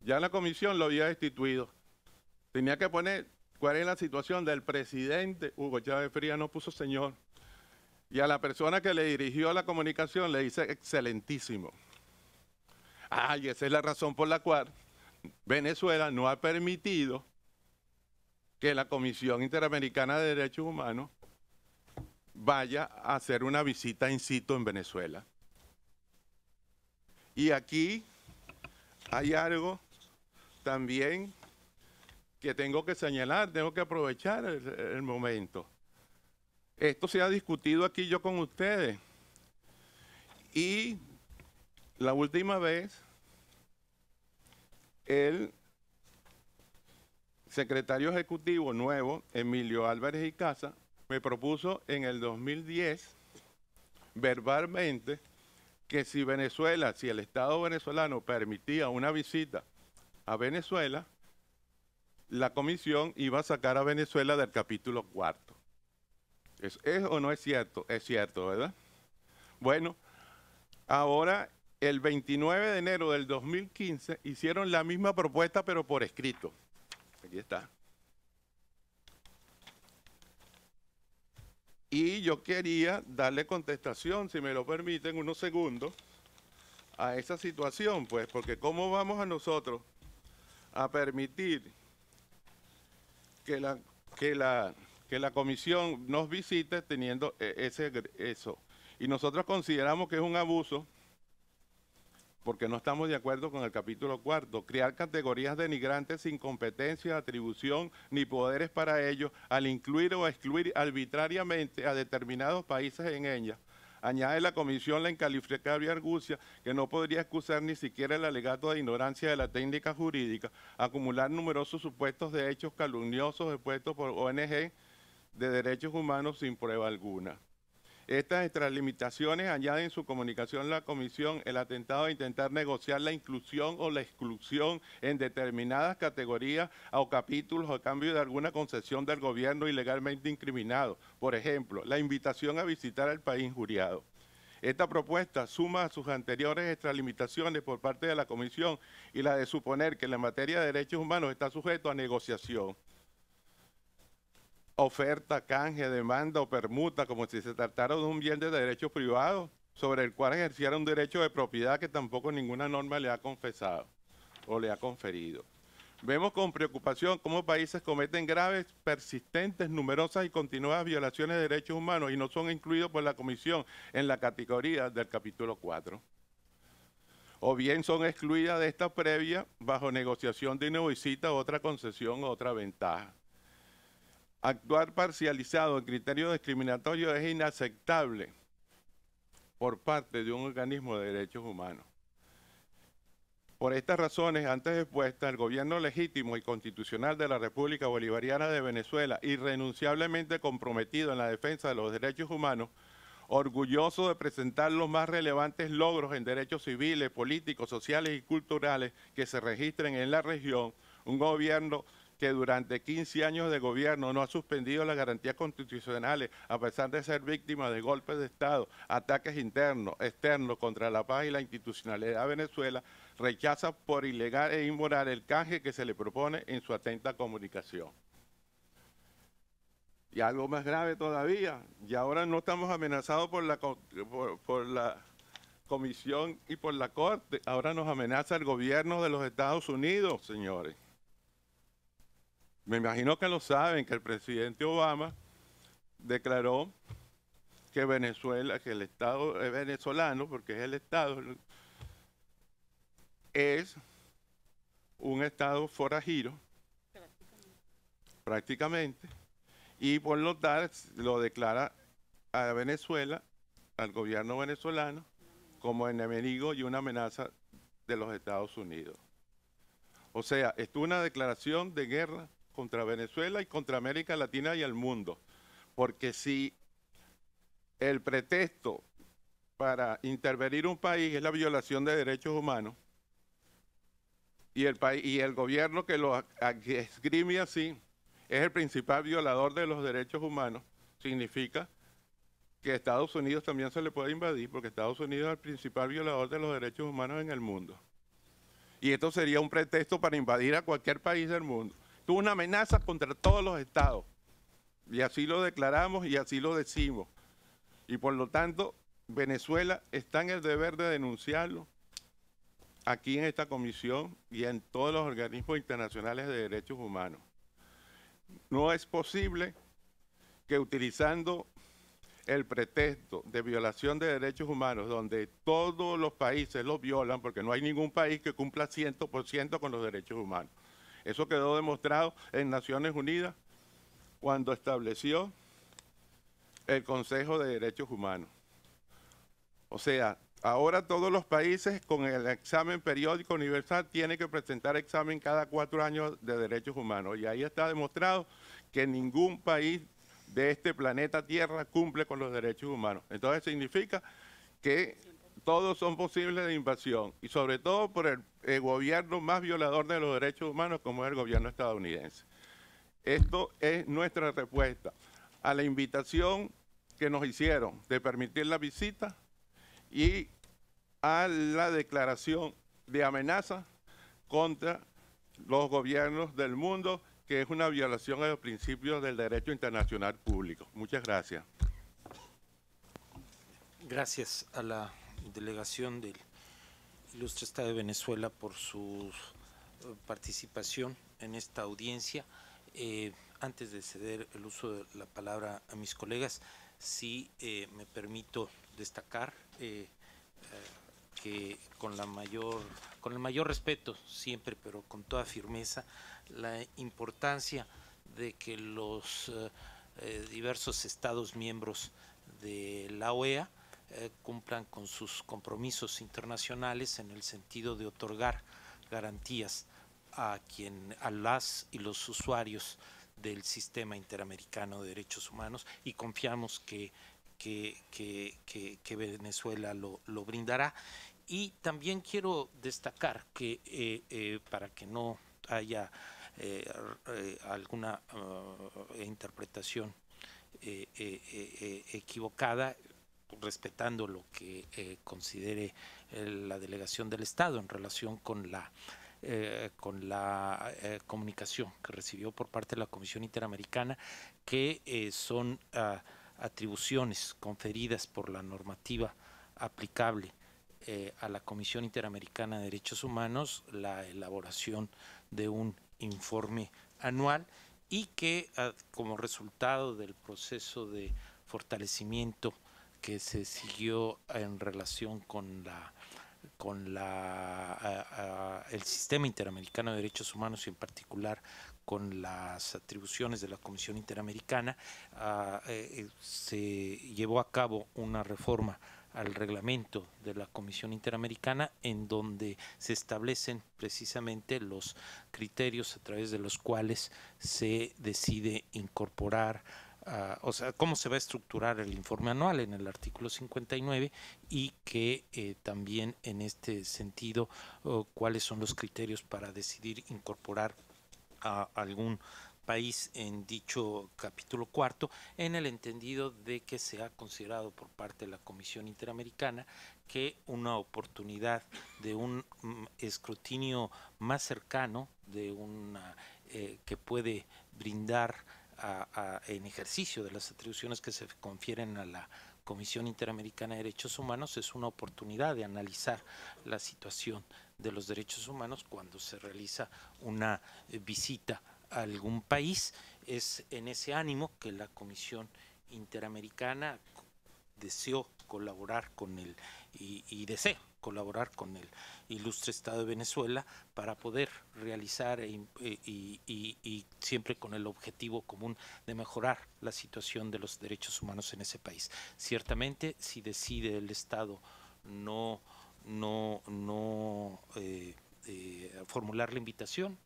Ya la comisión lo había destituido. Tenía que poner... ¿Cuál es la situación del presidente Hugo Chávez Frías? No puso señor. Y a la persona que le dirigió la comunicación le dice excelentísimo. Y esa es la razón por la cual Venezuela no ha permitido que la Comisión Interamericana de Derechos Humanos vaya a hacer una visita in situ en Venezuela. Y aquí hay algo también que tengo que señalar, tengo que aprovechar el momento. Esto se ha discutido aquí yo con ustedes. Y la última vez, el secretario ejecutivo nuevo, Emilio Álvarez Icaza, me propuso en el 2010, verbalmente, que si Venezuela, si el Estado venezolano permitía una visita a Venezuela, la comisión iba a sacar a Venezuela del capítulo 4. ¿Es o no es cierto? Es cierto, ¿verdad? Bueno, ahora el 29 de enero del 2015 hicieron la misma propuesta, pero por escrito. Aquí está. Y yo quería darle contestación, si me lo permiten, unos segundos a esa situación, pues, porque ¿cómo vamos a nosotros a permitir que la comisión nos visite teniendo eso? Y nosotros consideramos que es un abuso, porque no estamos de acuerdo con el capítulo 4, crear categorías denigrantes sin competencia, atribución ni poderes para ellos, al incluir o excluir arbitrariamente a determinados países en ellas. Añade la comisión la incalificable argucia que no podría excusar ni siquiera el alegato de ignorancia de la técnica jurídica, acumular numerosos supuestos de hechos calumniosos expuestos por ONG de derechos humanos sin prueba alguna. Estas extralimitaciones añaden en su comunicación la comisión el atentado de intentar negociar la inclusión o la exclusión en determinadas categorías o capítulos a cambio de alguna concesión del gobierno ilegalmente incriminado. Por ejemplo, la invitación a visitar al país injuriado. Esta propuesta suma a sus anteriores extralimitaciones por parte de la comisión y la de suponer que la materia de derechos humanos está sujeto a negociación. Oferta, canje, demanda o permuta, como si se tratara de un bien de derechos privados sobre el cual ejerciera un derecho de propiedad que tampoco ninguna norma le ha confesado o le ha conferido. Vemos con preocupación cómo países cometen graves, persistentes, numerosas y continuadas violaciones de derechos humanos y no son incluidos por la Comisión en la categoría del capítulo 4. O bien son excluidas de esta previa bajo negociación de una visita, otra concesión o otra ventaja. Actuar parcializado en criterio discriminatorio es inaceptable por parte de un organismo de derechos humanos. Por estas razones antes expuestas, el gobierno legítimo y constitucional de la República Bolivariana de Venezuela, irrenunciablemente comprometido en la defensa de los derechos humanos, orgulloso de presentar los más relevantes logros en derechos civiles, políticos, sociales y culturales que se registren en la región, un gobierno que durante 15 años de gobierno no ha suspendido las garantías constitucionales a pesar de ser víctima de golpes de Estado, ataques internos, externos contra la paz y la institucionalidad de Venezuela, rechaza por ilegal e inmoral el canje que se le propone en su atenta comunicación. Y algo más grave todavía, y ahora no estamos amenazados por la Comisión y por la Corte, ahora nos amenaza el gobierno de los Estados Unidos, señores. Me imagino que lo saben, que el presidente Obama declaró que Venezuela, que el Estado venezolano, porque es el Estado, es un Estado forajero, prácticamente, y por lo tal lo declara a Venezuela, al gobierno venezolano, como enemigo y una amenaza de los Estados Unidos. O sea, esto es una declaración de guerra contra Venezuela y contra América Latina y el mundo, porque si el pretexto para intervenir un país es la violación de derechos humanos y el gobierno que lo esgrime así es el principal violador de los derechos humanos, significa que Estados Unidos también se le puede invadir, porque Estados Unidos es el principal violador de los derechos humanos en el mundo, y esto sería un pretexto para invadir a cualquier país del mundo. Una amenaza contra todos los estados, y así lo declaramos y así lo decimos, Y por lo tanto, Venezuela está en el deber de denunciarlo aquí en esta comisión y en todos los organismos internacionales de derechos humanos. No es posible que utilizando el pretexto de violación de derechos humanos, donde todos los países los violan, porque no hay ningún país que cumpla 100% con los derechos humanos. Eso quedó demostrado en Naciones Unidas cuando estableció el Consejo de Derechos Humanos. O sea, ahora todos los países con el examen periódico universal tienen que presentar examen cada 4 años de derechos humanos. Y ahí está demostrado que ningún país de este planeta Tierra cumple con los derechos humanos. Entonces significa que todos son posibles de invasión, y sobre todo por el gobierno más violador de los derechos humanos, como es el gobierno estadounidense. Esto es nuestra respuesta a la invitación que nos hicieron de permitir la visita y a la declaración de amenaza contra los gobiernos del mundo, que es una violación a los principios del derecho internacional público. Muchas gracias. Gracias a la delegación del Ilustre Estado de Venezuela por su participación en esta audiencia. Antes de ceder el uso de la palabra a mis colegas, sí me permito destacar que con el mayor respeto siempre, pero con toda firmeza, la importancia de que los diversos Estados miembros de la OEA cumplan con sus compromisos internacionales en el sentido de otorgar garantías a las y los usuarios del sistema interamericano de derechos humanos, y confiamos que Venezuela lo brindará. Y también quiero destacar que para que no haya alguna interpretación equivocada, respetando lo que considere la delegación del Estado en relación con la comunicación que recibió por parte de la Comisión Interamericana, que son atribuciones conferidas por la normativa aplicable a la Comisión Interamericana de Derechos Humanos, la elaboración de un informe anual, y que como resultado del proceso de fortalecimiento que se siguió en relación con el sistema interamericano de derechos humanos, y en particular con las atribuciones de la Comisión Interamericana, se llevó a cabo una reforma al reglamento de la Comisión Interamericana, en donde se establecen precisamente los criterios a través de los cuales se decide incorporar, cómo se va a estructurar el informe anual en el artículo 59, y que también en este sentido cuáles son los criterios para decidir incorporar a algún país en dicho capítulo cuarto, en el entendido de que se ha considerado por parte de la Comisión Interamericana que una oportunidad de un escrutinio más cercano, de una que puede brindar en ejercicio de las atribuciones que se confieren a la Comisión Interamericana de Derechos Humanos, es una oportunidad de analizar la situación de los derechos humanos cuando se realiza una visita a algún país. Es en ese ánimo que la Comisión Interamericana deseó colaborar con el y desea colaborar con el Ilustre Estado de Venezuela para poder realizar y siempre con el objetivo común de mejorar la situación de los derechos humanos en ese país. Ciertamente, si decide el Estado no formular la invitación,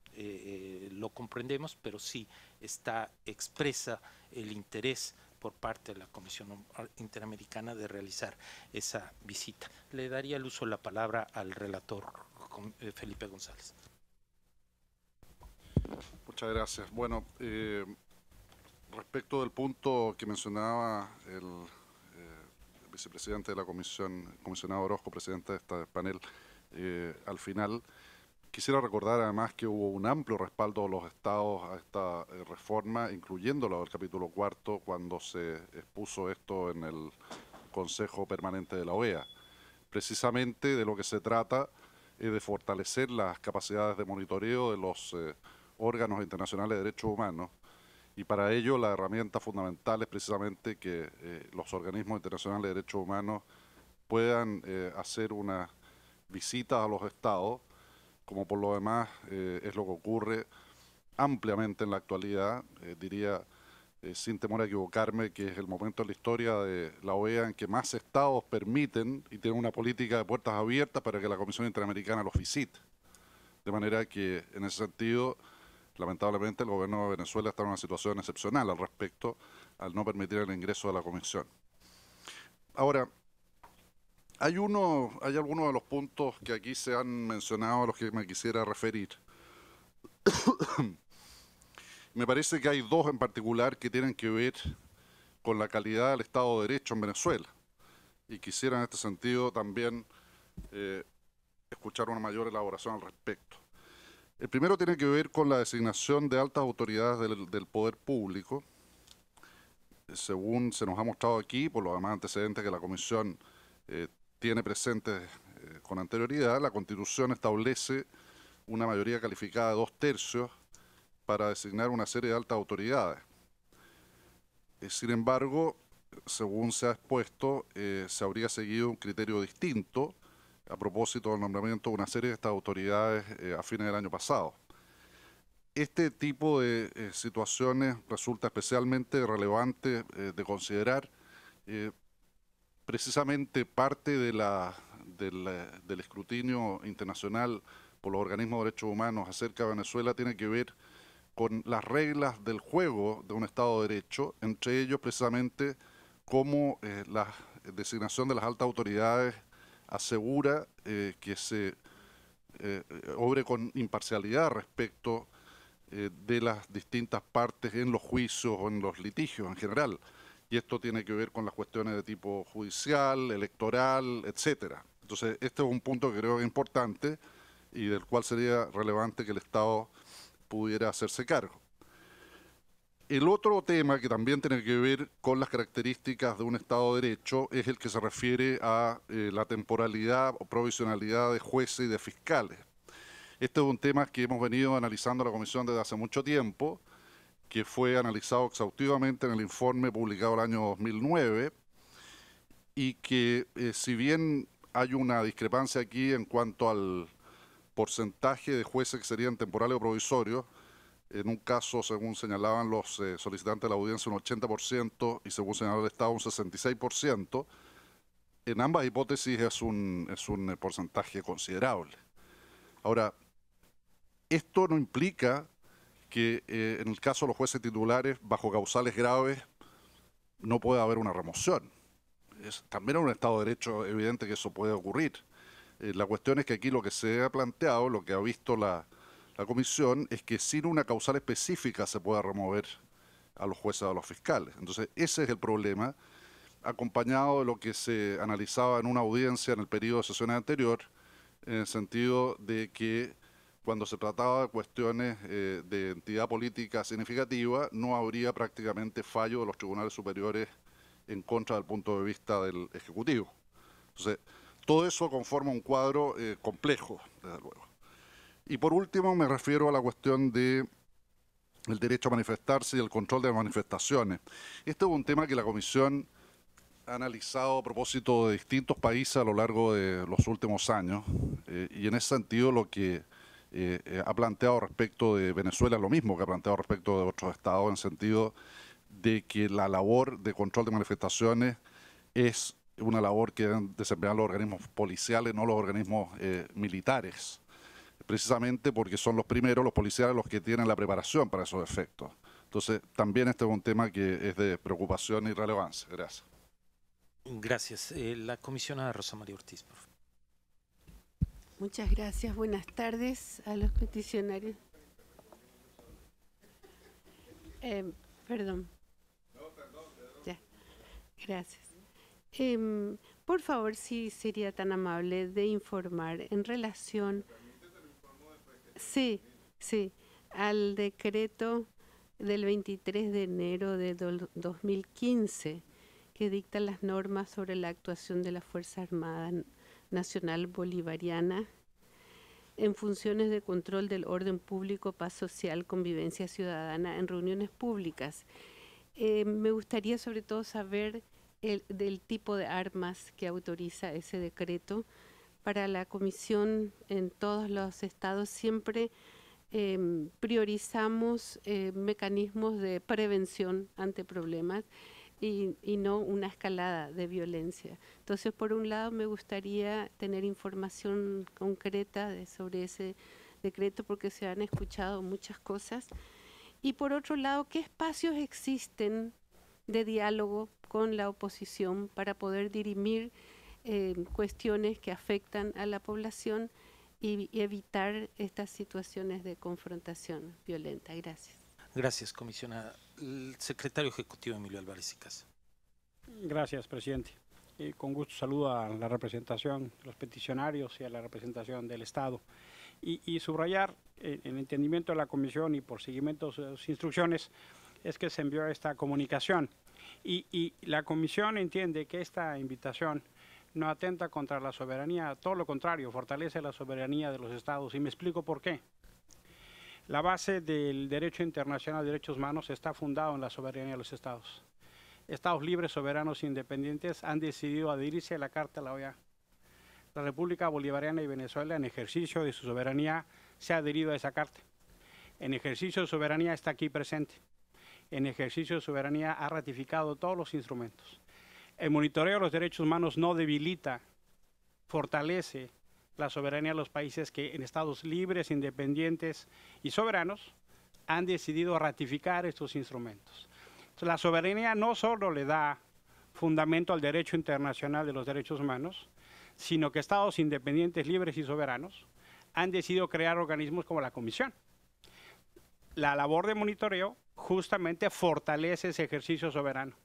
lo comprendemos, pero sí está expresa el interés por parte de la Comisión Interamericana de realizar esa visita. Le daría el uso de la palabra al relator Felipe González. Muchas gracias. Bueno, respecto del punto que mencionaba el vicepresidente de la Comisión, comisionado Orozco, presidente de este panel, al final, quisiera recordar además que hubo un amplio respaldo de los estados a esta reforma, incluyendo la del capítulo cuarto, cuando se expuso esto en el Consejo Permanente de la OEA. Precisamente de lo que se trata es de fortalecer las capacidades de monitoreo de los órganos internacionales de derechos humanos, y para ello la herramienta fundamental es precisamente que los organismos internacionales de derechos humanos puedan hacer unas visitas a los estados, como por lo demás es lo que ocurre ampliamente en la actualidad. Diría, sin temor a equivocarme, que es el momento en la historia de la OEA en que más estados permiten y tienen una política de puertas abiertas para que la Comisión Interamericana los visite. De manera que, en ese sentido, lamentablemente el gobierno de Venezuela está en una situación excepcional al respecto, al no permitir el ingreso de la Comisión. Ahora, hay algunos de los puntos que aquí se han mencionado a los que me quisiera referir. Me parece que hay dos en particular que tienen que ver con la calidad del Estado de Derecho en Venezuela. Y quisiera en este sentido también escuchar una mayor elaboración al respecto. El primero tiene que ver con la designación de altas autoridades del Poder Público. Según se nos ha mostrado aquí, por los demás antecedentes que la Comisión tiene presentes con anterioridad, la Constitución establece una mayoría calificada de 2/3 para designar una serie de altas autoridades. Sin embargo, según se ha expuesto, se habría seguido un criterio distinto a propósito del nombramiento de una serie de estas autoridades a fines del año pasado. Este tipo de situaciones resulta especialmente relevante de considerar, precisamente parte del escrutinio internacional por los organismos de derechos humanos acerca de Venezuela tiene que ver con las reglas del juego de un Estado de Derecho, entre ellos precisamente cómo la designación de las altas autoridades asegura que se obre con imparcialidad respecto de las distintas partes en los juicios o en los litigios en general. Y esto tiene que ver con las cuestiones de tipo judicial, electoral, etcétera. Entonces, este es un punto que creo que es importante y del cual sería relevante que el Estado pudiera hacerse cargo. El otro tema que también tiene que ver con las características de un Estado de Derecho es el que se refiere a la temporalidad o provisionalidad de jueces y de fiscales. Este es un tema que hemos venido analizando en la Comisión desde hace mucho tiempo, que fue analizado exhaustivamente en el informe publicado el año 2009, y que si bien hay una discrepancia aquí en cuanto al porcentaje de jueces que serían temporales o provisorios, en un caso, según señalaban los solicitantes de la audiencia, un 80% y según señaló el Estado, un 66%. En ambas hipótesis es un porcentaje considerable. Ahora, esto no implica que en el caso de los jueces titulares, bajo causales graves, no pueda haber una remoción. También en un Estado de Derecho evidente que eso puede ocurrir. La cuestión es que aquí lo que se ha planteado, lo que ha visto la Comisión, es que sin una causal específica se pueda remover a los jueces o a los fiscales. Entonces, ese es el problema, acompañado de lo que se analizaba en una audiencia en el periodo de sesiones anterior, en el sentido de que cuando se trataba de cuestiones de entidad política significativa, no habría prácticamente fallo de los tribunales superiores en contra del punto de vista del Ejecutivo. Entonces, todo eso conforma un cuadro complejo, desde luego. Y por último me refiero a la cuestión de el derecho a manifestarse y el control de las manifestaciones. Este es un tema que la Comisión ha analizado a propósito de distintos países a lo largo de los últimos años, y en ese sentido lo que ha planteado respecto de Venezuela es lo mismo que ha planteado respecto de otros estados, en el sentido de que la labor de control de manifestaciones es una labor que deben desempeñar los organismos policiales, no los organismos militares. Precisamente porque son los primeros, los policiales, los que tienen la preparación para esos efectos. Entonces, también este es un tema que es de preocupación y relevancia. Gracias. Gracias. La comisionada Rosa María Ortiz, por favor. Muchas gracias. Buenas tardes a los peticionarios. Perdón. Ya. Gracias. Por favor, si sería tan amable de informar en relación... Sí, al decreto del 23 de enero de 2015 que dicta las normas sobre la actuación de la Fuerza Armada Nacional Bolivariana en funciones de control del orden público, paz social, convivencia ciudadana en reuniones públicas. Me gustaría sobre todo saber del tipo de armas que autoriza ese decreto. Para la Comisión en todos los estados siempre priorizamos mecanismos de prevención ante problemas y no una escalada de violencia. Entonces, por un lado, me gustaría tener información concreta sobre ese decreto porque se han escuchado muchas cosas. Y por otro lado, ¿qué espacios existen de diálogo con la oposición para poder dirimir cuestiones que afectan a la población y evitar estas situaciones de confrontación violenta? Gracias. Gracias, comisionada. El secretario ejecutivo Emilio Álvarez Icaza. Gracias, presidente. Con gusto saludo a la representación, a los peticionarios y a la representación del Estado. Y subrayar el entendimiento de la comisión y por seguimiento de sus instrucciones es que se envió esta comunicación. Y la comisión entiende que esta invitación no atenta contra la soberanía, todo lo contrario, fortalece la soberanía de los estados. Y me explico por qué. La base del derecho internacional de derechos humanos está fundado en la soberanía de los estados. Estados libres, soberanos e independientes han decidido adherirse a la Carta de la OEA. La República Bolivariana y Venezuela, en ejercicio de su soberanía, se ha adherido a esa carta. En ejercicio de soberanía está aquí presente. En ejercicio de soberanía ha ratificado todos los instrumentos. El monitoreo de los derechos humanos no debilita, fortalece la soberanía de los países que en estados libres, independientes y soberanos han decidido ratificar estos instrumentos. Entonces, la soberanía no solo le da fundamento al derecho internacional de los derechos humanos, sino que estados independientes, libres y soberanos han decidido crear organismos como la Comisión. La labor de monitoreo justamente fortalece ese ejercicio soberano.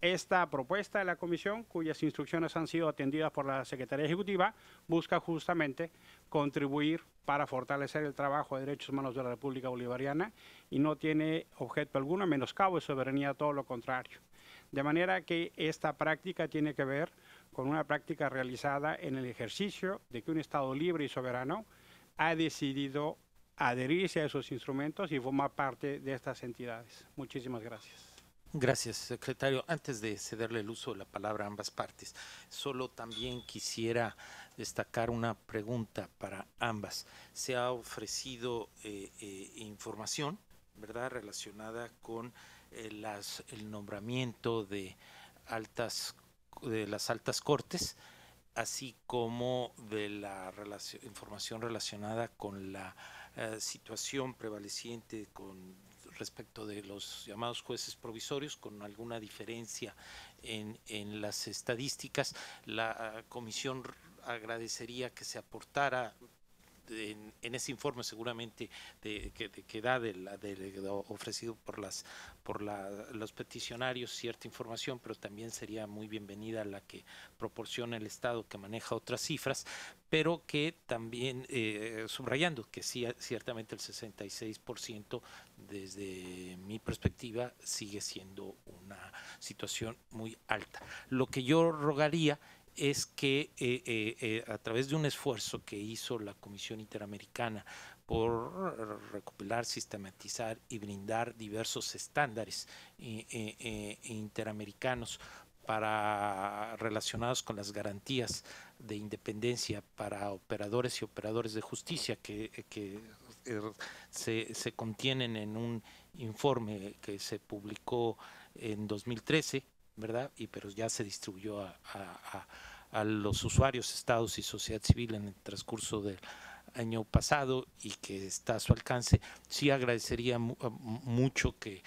Esta propuesta de la Comisión, cuyas instrucciones han sido atendidas por la Secretaría Ejecutiva, busca justamente contribuir para fortalecer el trabajo de derechos humanos de la República Bolivariana y no tiene objeto alguno, menoscabo de soberanía, todo lo contrario. De manera que esta práctica tiene que ver con una práctica realizada en el ejercicio de que un Estado libre y soberano ha decidido adherirse a esos instrumentos y formar parte de estas entidades. Muchísimas gracias. Gracias, secretario. Antes de cederle el uso de la palabra a ambas partes, solo también quisiera destacar una pregunta para ambas. Se ha ofrecido información, ¿verdad?, relacionada con el nombramiento de las altas cortes, así como de la información relacionada con la situación prevaleciente con respecto de los llamados jueces provisorios, con alguna diferencia en las estadísticas. La comisión agradecería que se aportara en ese informe, seguramente ofrecido por los peticionarios, cierta información, pero también sería muy bienvenida la que proporciona el Estado, que maneja otras cifras, pero que también, subrayando que sí, ciertamente el 66%, desde mi perspectiva, sigue siendo una situación muy alta. Lo que yo rogaría es que a través de un esfuerzo que hizo la Comisión Interamericana por recopilar, sistematizar y brindar diversos estándares interamericanos relacionados con las garantías de independencia para operadores y operadores de justicia que se contienen en un informe que se publicó en 2013, ¿verdad? Pero ya se distribuyó a los usuarios, estados y sociedad civil en el transcurso del año pasado y que está a su alcance. Sí agradecería mucho que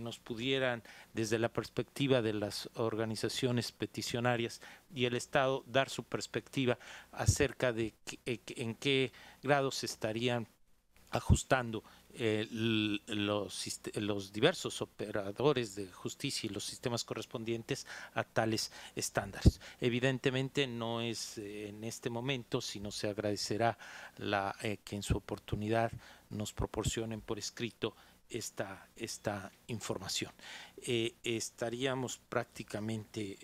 nos pudieran, desde la perspectiva de las organizaciones peticionarias y el Estado, dar su perspectiva acerca de en qué grado se estarían ajustando los diversos operadores de justicia y los sistemas correspondientes a tales estándares. Evidentemente no es en este momento, sino se agradecerá que en su oportunidad nos proporcionen por escrito esta información. Estaríamos prácticamente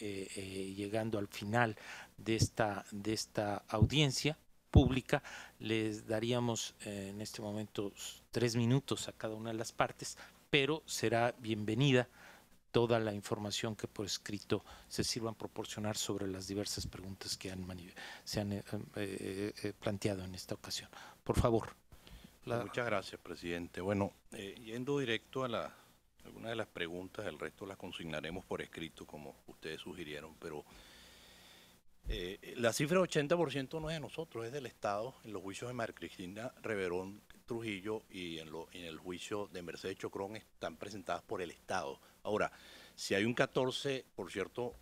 llegando al final de esta audiencia pública. Les daríamos en este momento 3 minutos a cada una de las partes, pero será bienvenida toda la información que por escrito se sirvan proporcionar sobre las diversas preguntas que se han planteado en esta ocasión. Por favor. Muchas gracias, presidente. Bueno, yendo directo a algunas de las preguntas, el resto las consignaremos por escrito, como ustedes sugirieron, pero la cifra del 80% no es de nosotros, es del Estado, en los juicios de María Cristina Reverón Trujillo y en el juicio de Mercedes de Chocrón están presentadas por el Estado. Ahora, si hay un 14, por cierto,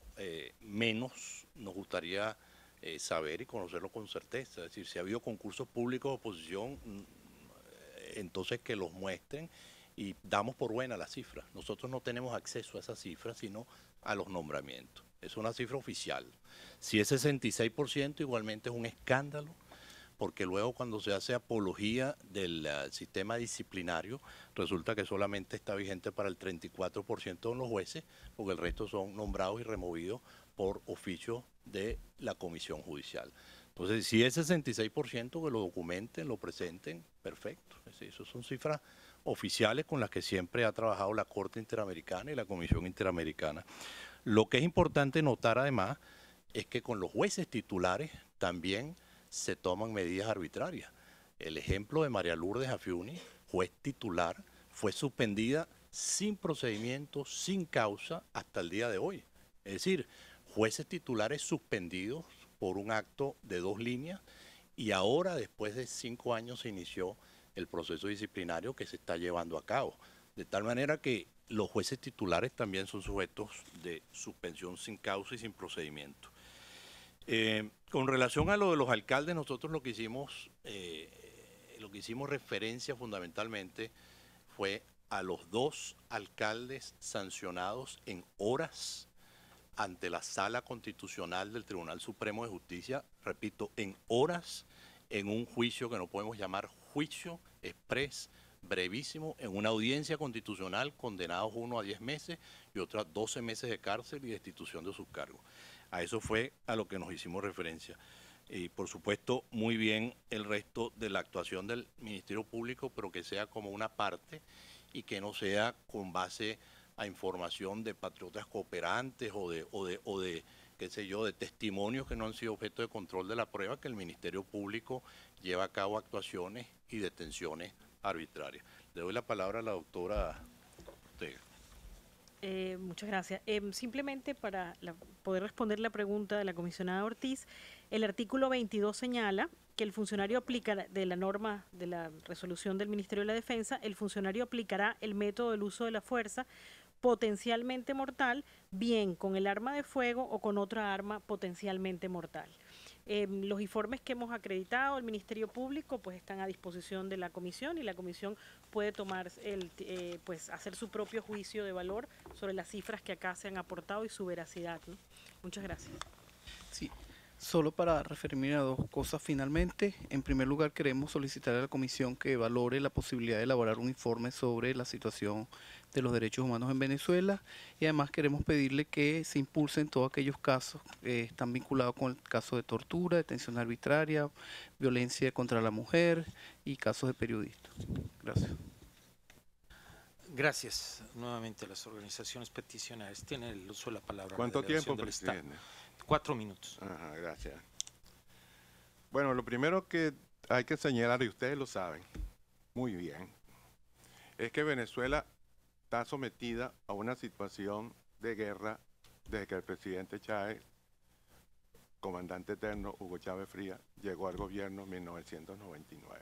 menos, nos gustaría saber y conocerlo con certeza. Es decir, si ha habido concursos públicos de oposición, entonces que los muestren y damos por buena la cifra. Nosotros no tenemos acceso a esas cifras, sino a los nombramientos. Es una cifra oficial. Si es 66%, igualmente es un escándalo, porque luego cuando se hace apología del sistema disciplinario, resulta que solamente está vigente para el 34% de los jueces, porque el resto son nombrados y removidos por oficio de la Comisión Judicial. Entonces, si es 66%, que lo documenten, lo presenten, perfecto. Esas son cifras oficiales con las que siempre ha trabajado la Corte Interamericana y la Comisión Interamericana. Lo que es importante notar, además, es que con los jueces titulares también se toman medidas arbitrarias. El ejemplo de María Lourdes Afiuni, juez titular, fue suspendida sin procedimiento, sin causa, hasta el día de hoy. Es decir, jueces titulares suspendidos por un acto de 2 líneas y ahora, después de 5 años, se inició el proceso disciplinario que se está llevando a cabo. De tal manera que los jueces titulares también son sujetos de suspensión sin causa y sin procedimiento. Con relación a lo de los alcaldes, nosotros lo que hicimos referencia fundamentalmente fue a los 2 alcaldes sancionados en horas ante la Sala Constitucional del Tribunal Supremo de Justicia, repito, en horas, en un juicio que no podemos llamar juicio exprés, brevísimo, en una audiencia constitucional, condenados uno a 10 meses y otro a 12 meses de cárcel y destitución de sus cargos. A eso fue a lo que nos hicimos referencia. Y por supuesto, muy bien el resto de la actuación del Ministerio Público, pero que sea como una parte y que no sea con base a información de patriotas cooperantes o de qué sé yo, de testimonios que no han sido objeto de control de la prueba, que el Ministerio Público lleva a cabo actuaciones y detenciones arbitrarias. Le doy la palabra a la doctora Ortega. Muchas gracias. Simplemente para poder responder la pregunta de la comisionada Ortiz, el artículo 22 señala que el funcionario aplica, de la norma de la resolución del Ministerio de la Defensa, el funcionario aplicará el método del uso de la fuerza potencialmente mortal, bien con el arma de fuego o con otra arma potencialmente mortal. Los informes que hemos acreditado, el Ministerio Público, pues están a disposición de la comisión y la comisión puede tomar hacer su propio juicio de valor sobre las cifras que acá se han aportado y su veracidad, ¿no? Muchas gracias. Sí, solo para referirme a 2 cosas finalmente. En primer lugar, queremos solicitar a la comisión que valore la posibilidad de elaborar un informe sobre la situación de los derechos humanos en Venezuela, y además queremos pedirle que se impulsen todos aquellos casos que están vinculados con el caso de tortura, detención arbitraria, violencia contra la mujer y casos de periodistas. Gracias. Gracias. Nuevamente las organizaciones peticionarias tienen el uso de la palabra. ¿Cuánto tiempo, presidente? 4 minutos. Ajá, gracias. Bueno, lo primero que hay que señalar, y ustedes lo saben muy bien, es que Venezuela está sometida a una situación de guerra desde que el presidente Chávez, comandante eterno Hugo Chávez Frías, llegó al gobierno en 1999.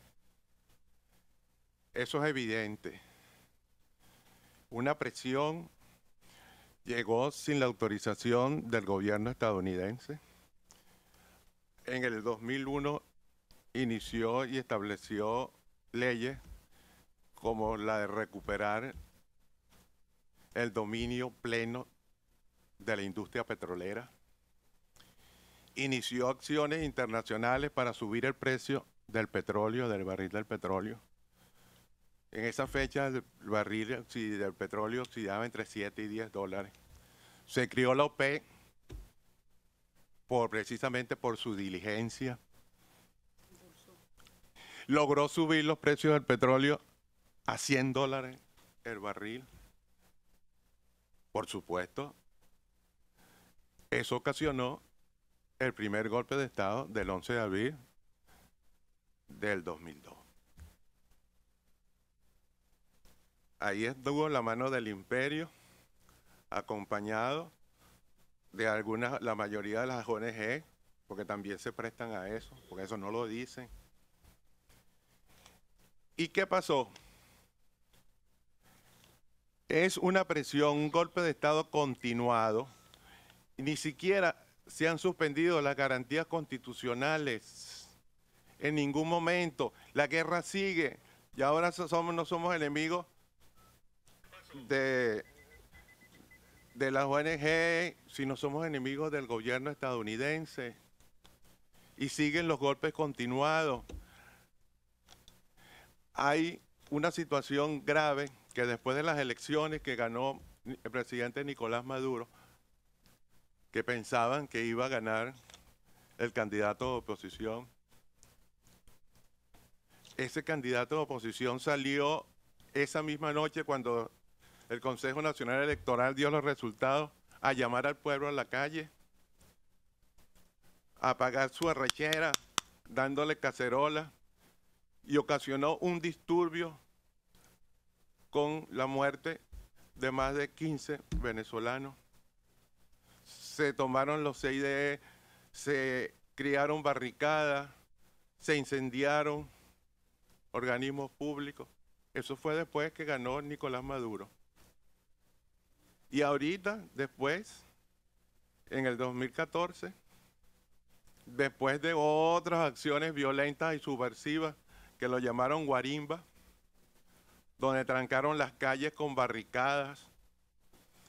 Eso es evidente. Una presión llegó sin la autorización del gobierno estadounidense. En el 2001 inició y estableció leyes como la de recuperar el dominio pleno de la industria petrolera. Inició acciones internacionales para subir el precio del petróleo, del barril del petróleo. En esa fecha el barril del petróleo oscilaba entre 7 y 10 dólares. Se creó la OPEP precisamente por su diligencia. Logró subir los precios del petróleo a 100 dólares el barril. Por supuesto, eso ocasionó el primer golpe de Estado del 11 de abril del 2002. Ahí estuvo la mano del imperio, acompañado de la mayoría de las ONG, porque también se prestan a eso, porque eso no lo dicen. ¿Y qué pasó? Es una presión, un golpe de Estado continuado. Ni siquiera se han suspendido las garantías constitucionales en ningún momento. La guerra sigue y ahora no somos enemigos de las ONG, sino somos enemigos del gobierno estadounidense. Y siguen los golpes continuados. Hay una situación grave que después de las elecciones que ganó el presidente Nicolás Maduro, que pensaban que iba a ganar el candidato de oposición, ese candidato de oposición salió esa misma noche cuando el Consejo Nacional Electoral dio los resultados a llamar al pueblo a la calle, a pagar su arrechera, dándole cacerola, y ocasionó un disturbio con la muerte de más de 15 venezolanos. Se tomaron los CIDE, se crearon barricadas, se incendiaron organismos públicos. Eso fue después que ganó Nicolás Maduro. Y ahorita, después, en el 2014, después de otras acciones violentas y subversivas que lo llamaron guarimba, donde trancaron las calles con barricadas,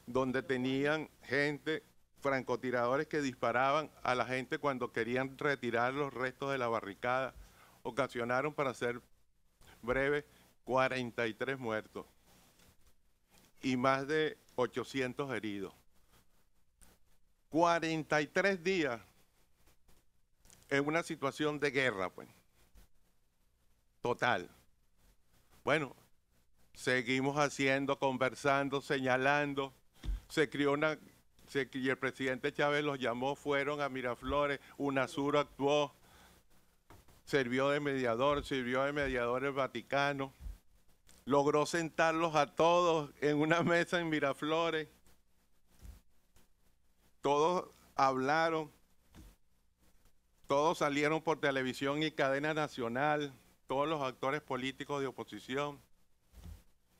donde tenían gente, francotiradores que disparaban a la gente cuando querían retirar los restos de la barricada, ocasionaron, para ser breve, 43 muertos y más de 800 heridos. 43 días en una situación de guerra, pues. Total. Bueno, seguimos haciendo, conversando, señalando. Se crió una... Y el presidente Chávez los llamó, fueron a Miraflores, UNASUR actuó, sirvió de mediador el Vaticano. Logró sentarlos a todos en una mesa en Miraflores. Todos hablaron, todos salieron por televisión y cadena nacional, todos los actores políticos de oposición.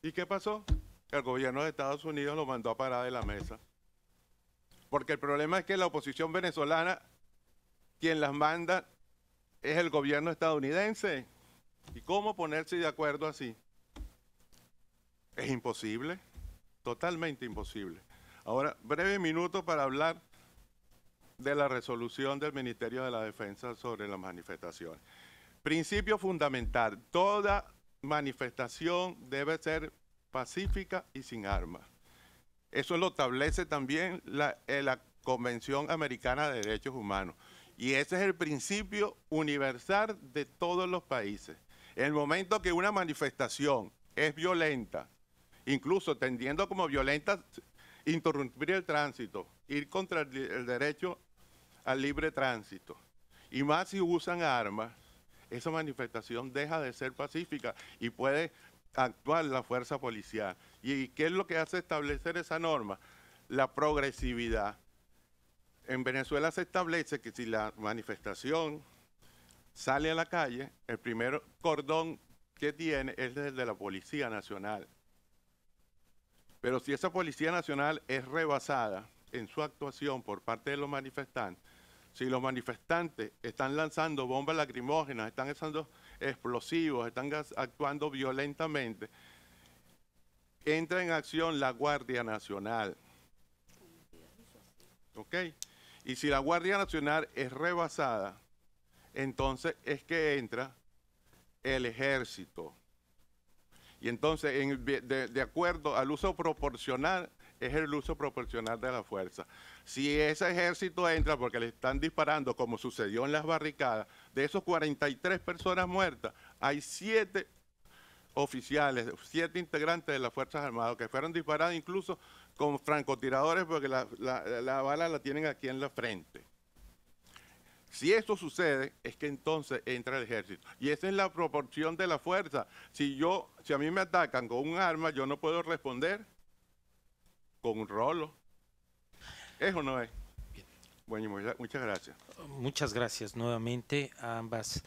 ¿Y qué pasó? El gobierno de Estados Unidos lo mandó a parar de la mesa. Porque el problema es que la oposición venezolana, quien las manda es el gobierno estadounidense. ¿Y cómo ponerse de acuerdo así? Es imposible, totalmente imposible. Ahora, breve minuto para hablar de la resolución del Ministerio de la Defensa sobre las manifestaciones. Principio fundamental, toda manifestación debe ser pacífica y sin armas. Eso lo establece también la Convención Americana de Derechos Humanos. Y ese es el principio universal de todos los países. En el momento que una manifestación es violenta, incluso tendiendo como violenta interrumpir el tránsito, ir contra el derecho al libre tránsito, y más si usan armas, esa manifestación deja de ser pacífica y puede actuar la fuerza policial. ¿Y qué es lo que hace establecer esa norma? La progresividad. En Venezuela se establece que si la manifestación sale a la calle, el primer cordón que tiene es el de la Policía Nacional. Pero si esa Policía Nacional es rebasada en su actuación por parte de los manifestantes, si los manifestantes están lanzando bombas lacrimógenas, están lanzando explosivos, están actuando violentamente, entra en acción la Guardia Nacional. ¿Ok? Y si la Guardia Nacional es rebasada, entonces es que entra el Ejército. Y entonces, de acuerdo al uso proporcional, es el uso proporcional de la fuerza. Si ese ejército entra porque le están disparando, como sucedió en las barricadas, de esos 43 personas muertas, hay 7 oficiales, 7 integrantes de las Fuerzas Armadas que fueron disparados incluso con francotiradores porque la bala la tienen aquí en la frente. Si esto sucede, es que entonces entra el ejército. Y esa es la proporción de la fuerza. Si a mí me atacan con un arma, yo no puedo responder con un rolo. ¿Es o no es? Bien. Bueno, muchas gracias. Muchas gracias nuevamente a ambas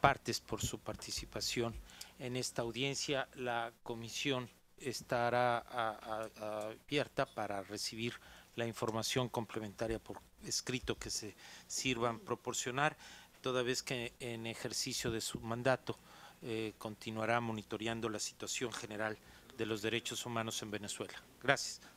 partes por su participación en esta audiencia. La comisión estará abierta para recibir la información complementaria por escrito que se sirvan proporcionar, toda vez que en ejercicio de su mandato continuará monitoreando la situación general de los derechos humanos en Venezuela. Gracias.